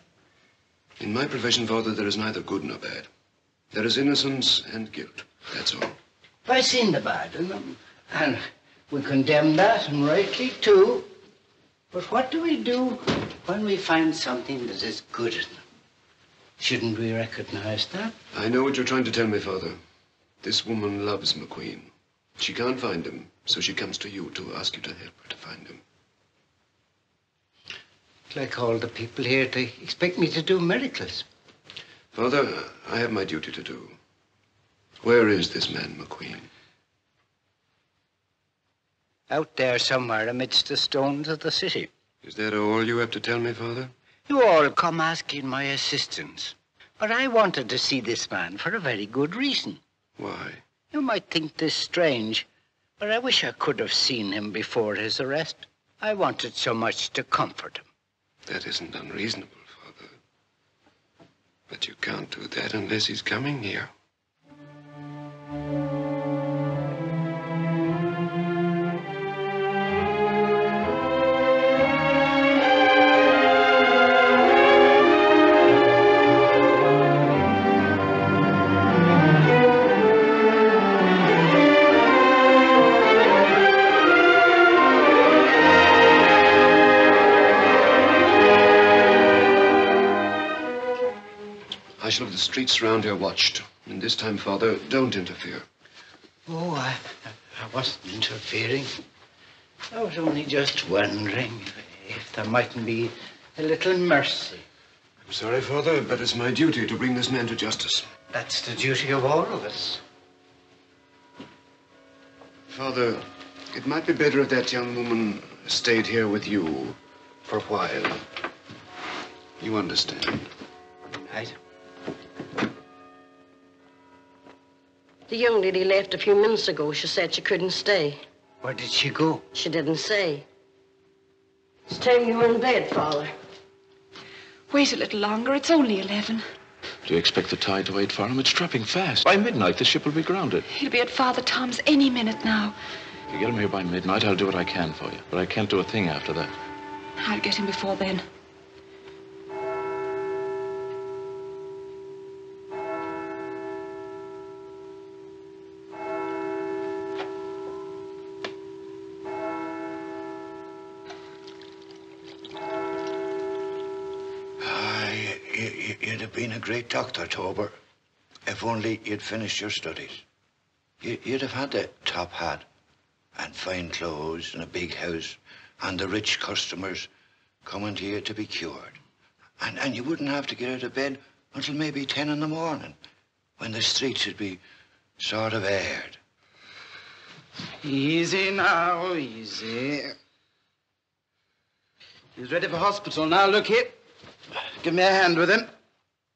In my profession, Father, there is neither good nor bad. There is innocence and guilt, that's all. I've seen the bad in them, and we condemn that, and rightly too. But what do we do when we find something that is good in them? Shouldn't we recognize that? I know what you're trying to tell me, Father. This woman loves McQueen. She can't find him, so she comes to you to ask you to help her to find him. Like all the people here, they expect me to do miracles. Father, I have my duty to do. Where is this man, McQueen? Out there somewhere amidst the stones of the city. Is that all you have to tell me, Father? You all come asking my assistance. But I wanted to see this man for a very good reason. Why? You might think this strange, but I wish I could have seen him before his arrest. I wanted so much to comfort him. That isn't unreasonable, Father. But you can't do that unless he's coming here. I shall have the streets round here watched. And this time, Father, don't interfere. Oh, I, I wasn't interfering. I was only just wondering if there mightn't be a little mercy. I'm sorry, Father, but it's my duty to bring this man to justice. That's the duty of all of us. Father, it might be better if that young woman stayed here with you for a while. You understand. Good night. The young lady left a few minutes ago. She said she couldn't stay. Where did she go? She didn't say. It's time you were in bed, Father. Wait a little longer. It's only eleven. Do you expect the tide to wait for him? It's dropping fast. By midnight, the ship will be grounded. He'll be at Father Tom's any minute now. If you get him here by midnight, I'll do what I can for you. But I can't do a thing after that. I'll get him before then. Great doctor, Tober. If only you'd finished your studies. You'd have had a top hat and fine clothes and a big house and the rich customers coming to you to be cured. And, and you wouldn't have to get out of bed until maybe ten in the morning when the streets would be sort of aired. Easy now, easy. He's ready for hospital now, look here. Give me a hand with him.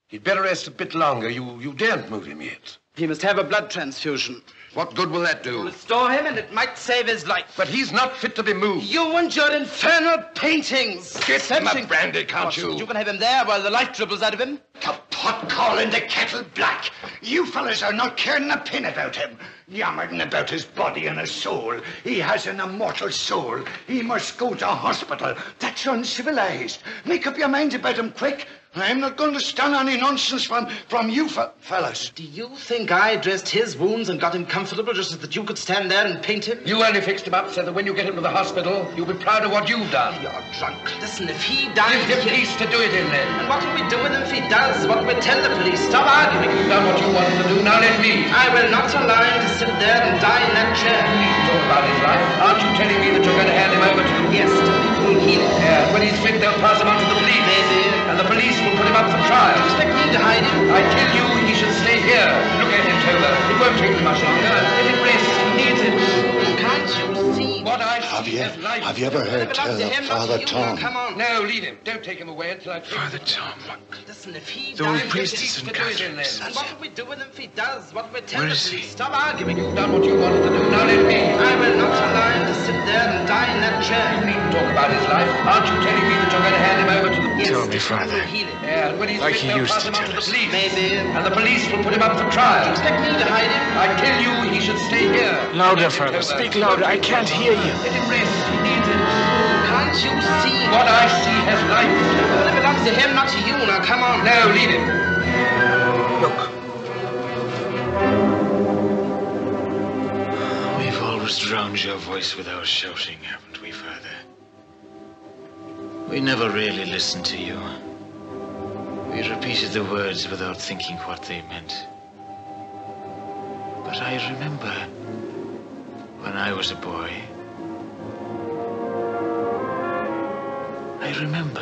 He'd better rest a bit longer. You, you daren't move him yet. He must have a blood transfusion. What good will that do? Restore him and it might save his life. But he's not fit to be moved. You and your infernal paintings. Get him a brandy, can't you? You can have him there while the life dribbles out of him. The pot calling the kettle black. You fellas are not caring a pin about him. Yammering about his body and his soul. He has an immortal soul. He must go to hospital. That's uncivilized. Make up your minds about him quick. I'm not going to stand any nonsense from, from you fe fellas. Do you think I dressed his wounds and got him comfortable just so that you could stand there and paint him? You only fixed him up so that when you get him to the hospital, you'll be proud of what you've done. You're drunk. Listen, if he dies... Give him peace to do it in, then. And what will we do with him if he does? What will we tell the police? Stop arguing. You've done what you wanted to do. Now let me. I will not allow him to sit there and die in that chair. You talk about his life. Aren't you telling me that you're going to hand him over to... Yes, to people who heal him. Yeah, when he's fit, they'll pass him on to the police. Maybe. And the police will put him up for trial. You expect me to hide him? I tell you, he should stay here. Look at him, Tober. It won't take much longer. Let him rest. He needs it. Can't you see? What life. Have you ever heard tell of Father Tom? Come on. No, leave him. Don't take him away until I... Father Tom. Listen, if he dies, priests and Catholics. And what will we do with him if he does? What will we tell him? Stop arguing. You've done what you wanted to do. Now let me. I will not allow him to sit there and die in that chair. You needn't talk about his life. Aren't you telling me that you're going to hand him over to the... Tell me, Father. Yeah, and when he's like he used to tell us. Maybe. And the police will put him up for trial. Do you expect me to hide him? I tell you, he should stay here. Louder, Father. Speak louder. I can't hear you. Let him rest. He needs it. Can't you see? What I see has life. Well, it belongs to him, not to you. Now, come on. No, leave him. Look. We've always drowned your voice with our shouting, haven't we, Father? We never really listened to you. We repeated the words without thinking what they meant. But I remember when I was a boy. I remember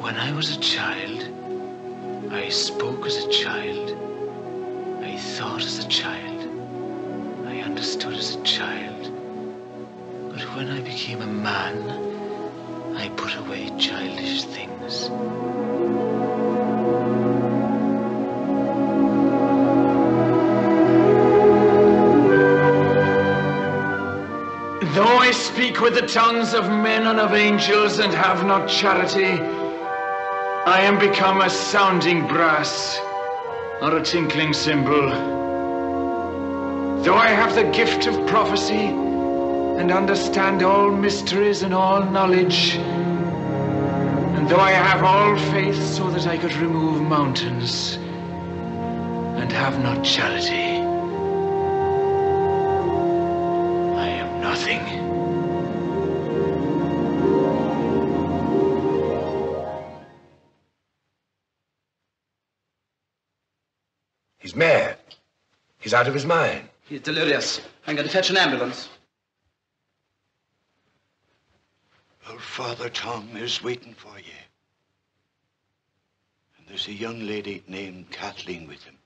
when I was a child. I spoke as a child. I thought as a child. I understood as a child. But when I became a man, I put away childish things. Though I speak with the tongues of men and of angels and have not charity, I am become a sounding brass or a tinkling cymbal. Though I have the gift of prophecy and understand all mysteries and all knowledge, and though I have all faith so that I could remove mountains, and have not charity, I am nothing. He's mad. He's out of his mind. He's delirious. I'm going to fetch an ambulance. Father Tom is waiting for you. And there's a young lady named Kathleen with him.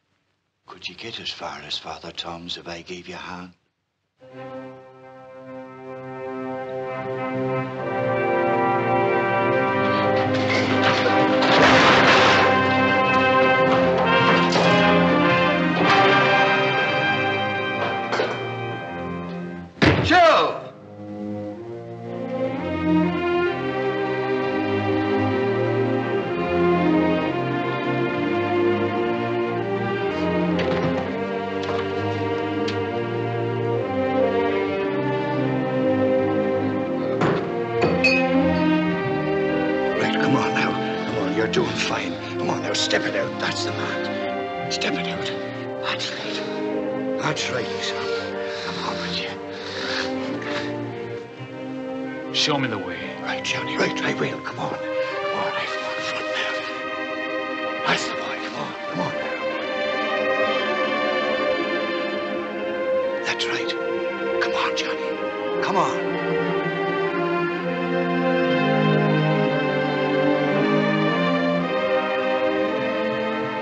Could you get as far as Father Tom's if I gave you a hand? Show me the way. Right, Johnny, right, I will. Come on. Come on, I've got front now. That's the boy. Come on, come on now. That's right. Come on, Johnny. Come on.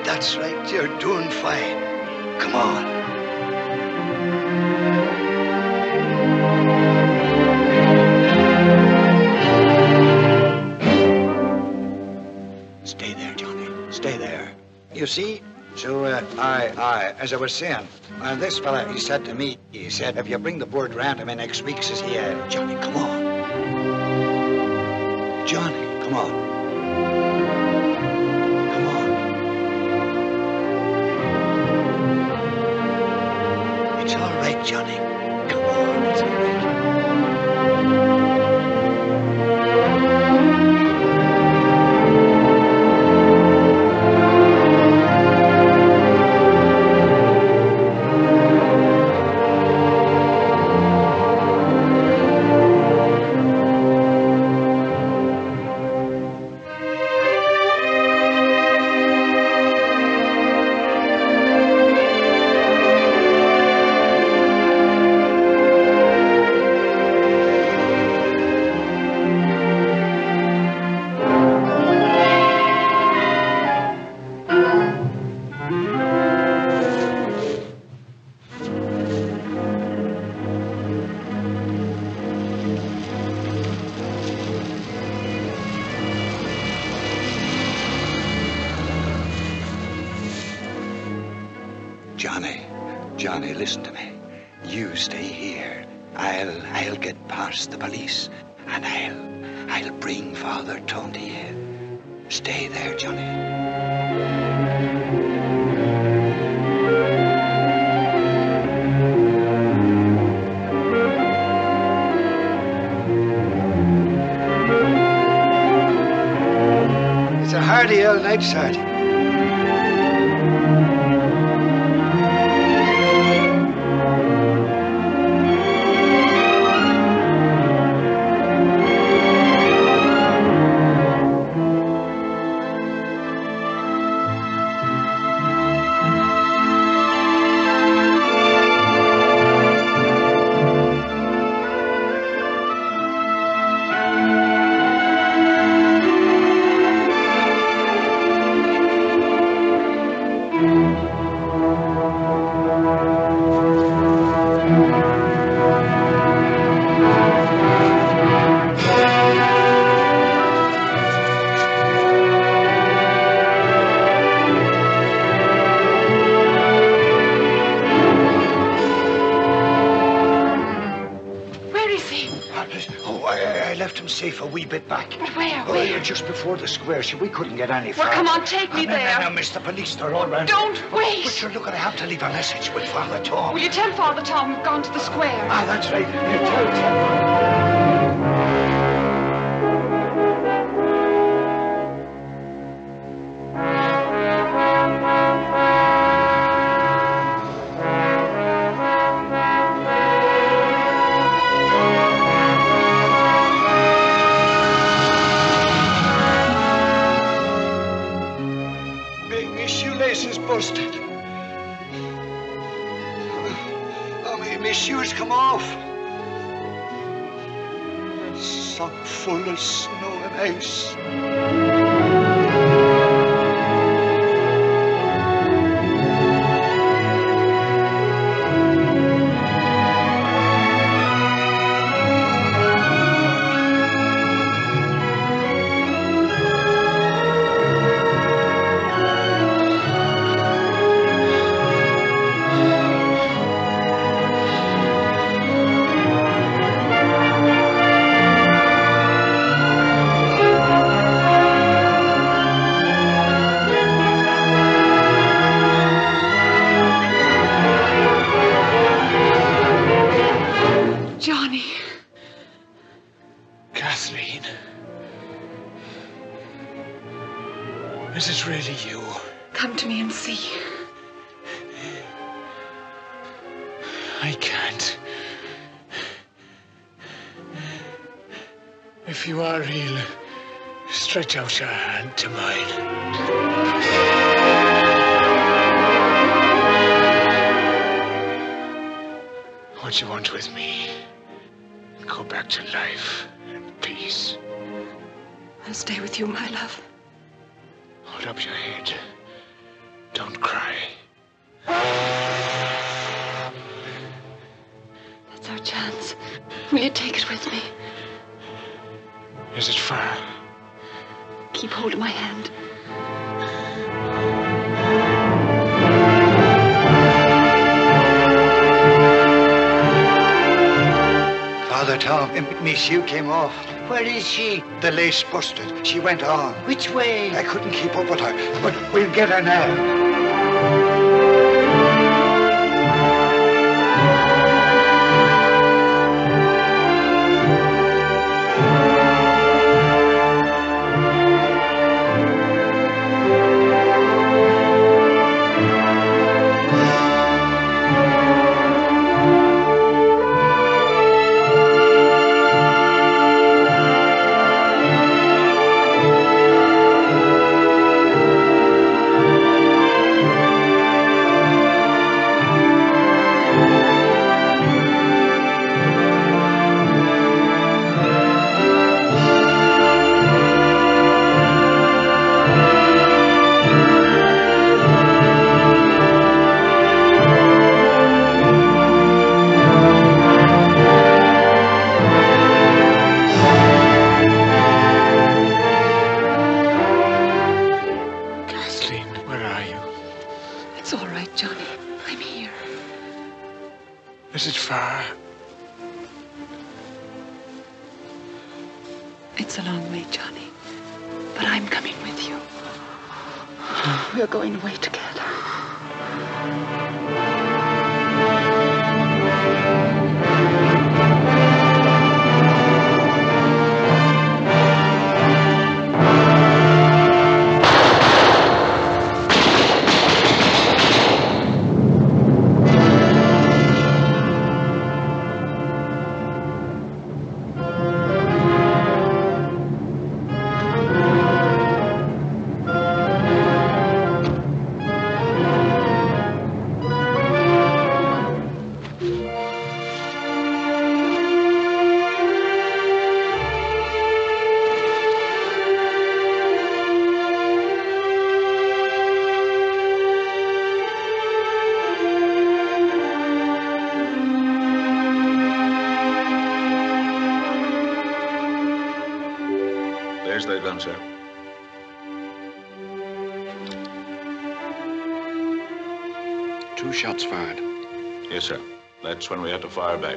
That's right, you're doing fine. Come on. You see, so uh, I, I, as I was saying, and this fella, he said to me, he said, if you bring the board round to me next week, says he, uh, Johnny, come on. Johnny, come on. Come on. It's all right, Johnny. Come on, it's all right. Johnny, Johnny, listen to me. You stay here. I'll, I'll get past the police, and I'll, I'll bring Father Tom to you. Stay there, Johnny. It's a hardy old night, Sergeant. She, we couldn't get any further. Well, come on, take me oh, no, there. No, no, miss, the police, they're all round. Don't oh, wait. But you're looking to have to leave a message with Father Tom. Will you tell Father Tom we've gone to the square? Ah, that's right. You tell Stretch out your hand to mine. What you want with me? Go back to life and peace. I'll stay with you, my love. Hold up your head. Don't cry. That's our chance. Will you take it with me? Is it far? Keep hold of my hand. Father Tom, my shoe came off. Where is she? The lace busted. She went on. Which way? I couldn't keep up with her, but we'll get her now. It's a long way, Johnny, but I'm coming with you. We're going away together. Shots fired. Yes, sir. That's when we had to fire back.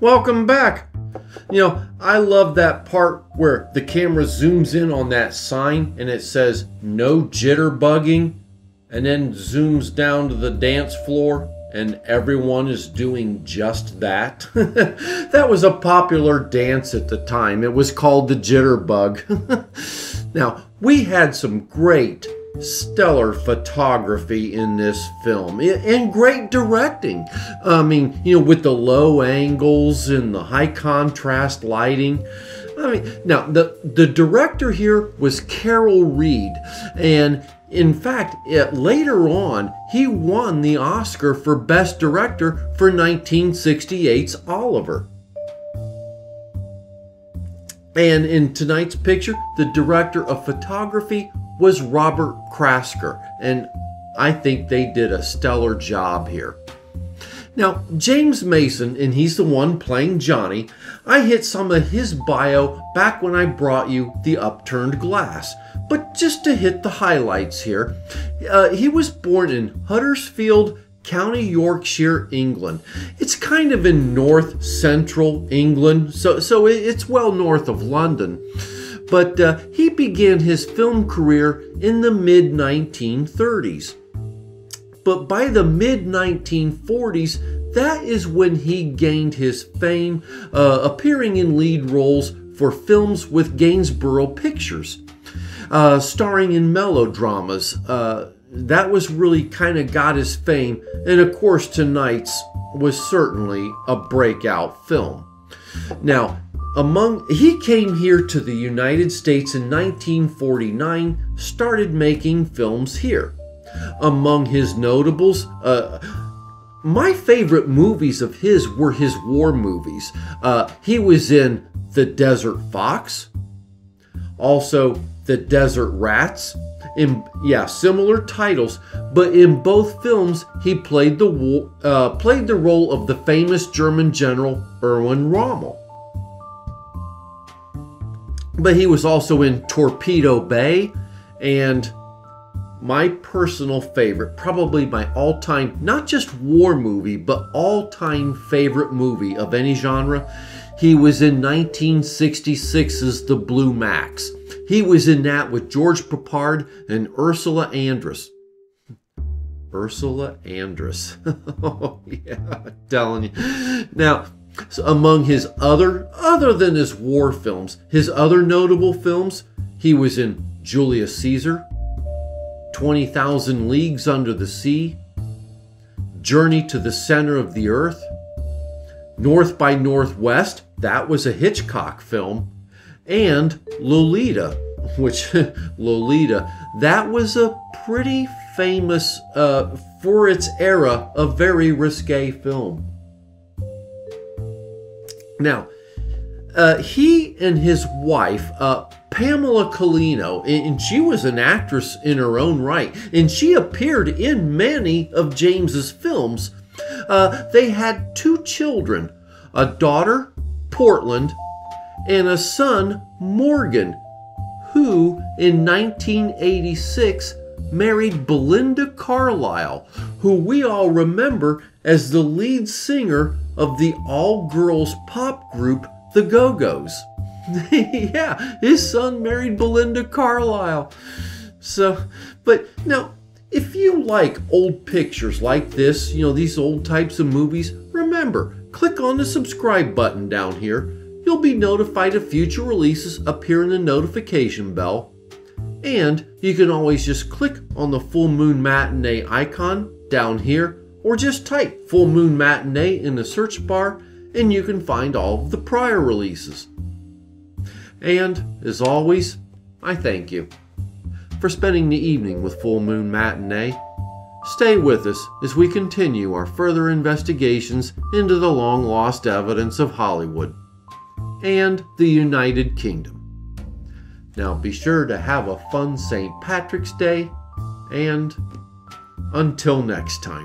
Welcome back. You know, I love that part where the camera zooms in on that sign and it says no jitterbugging, and then zooms down to the dance floor and everyone is doing just that. That was a popular dance at the time. It was called the jitterbug. Now, we had some great, stellar photography in this film and great directing. I mean, you know, with the low angles and the high contrast lighting. I mean, now the the director here was Carol Reed, and in fact, it, later on, he won the Oscar for Best Director for nineteen sixty-eight's Oliver. And in tonight's picture, the director of photography was Robert Krasker, and I think they did a stellar job here. Now, James Mason, and he's the one playing Johnny, I hit some of his bio back when I brought you The Upturned Glass, but just to hit the highlights here, uh, he was born in Huddersfield, County Yorkshire, England. It's kind of in north central England, so, so it's well north of London. But uh, he began his film career in the mid nineteen thirties. But by the mid nineteen forties, that is when he gained his fame, uh, appearing in lead roles for films with Gainsborough Pictures, uh, starring in melodramas. Uh, that was really kind of got his fame, and of course tonight's was certainly a breakout film. Now, Among, he came here to the United States in nineteen forty-nine, started making films here. Among his notables, uh, my favorite movies of his were his war movies. Uh, he was in The Desert Fox, also The Desert Rats, in, yeah, similar titles, but in both films he played the, uh, played the role of the famous German general Erwin Rommel. But he was also in Torpedo Bay, and my personal favorite, probably my all-time, not just war movie, but all-time favorite movie of any genre, he was in nineteen sixty-six's The Blue Max. He was in that with George Papard and Ursula Andress. Ursula Andress. Oh, yeah, I'm telling you. Now, so among his other, other than his war films, his other notable films, he was in Julius Caesar, twenty thousand Leagues Under the Sea, Journey to the Center of the Earth, North by Northwest, that was a Hitchcock film, and Lolita, which, Lolita, that was a pretty famous, uh, for its era, a very risque film. Now, uh, he and his wife, uh, Pamela Colino, and she was an actress in her own right, and she appeared in many of James's films. Uh, they had two children, a daughter, Portland, and a son, Morgan, who in nineteen eighty-six married Belinda Carlisle, who we all remember as the lead singer of the all-girls pop group The Go-Go's. Yeah, his son married Belinda Carlisle. So, but now, if you like old pictures like this, you know, these old types of movies, remember, click on the subscribe button down here. You'll be notified of future releases up here in the notification bell. And you can always just click on the Full Moon Matinee icon down here, or just type Full Moon Matinee in the search bar, and you can find all of the prior releases. And, as always, I thank you for spending the evening with Full Moon Matinee. Stay with us as we continue our further investigations into the long-lost evidence of Hollywood and the United Kingdom. Now be sure to have a fun Saint Patrick's Day, and until next time.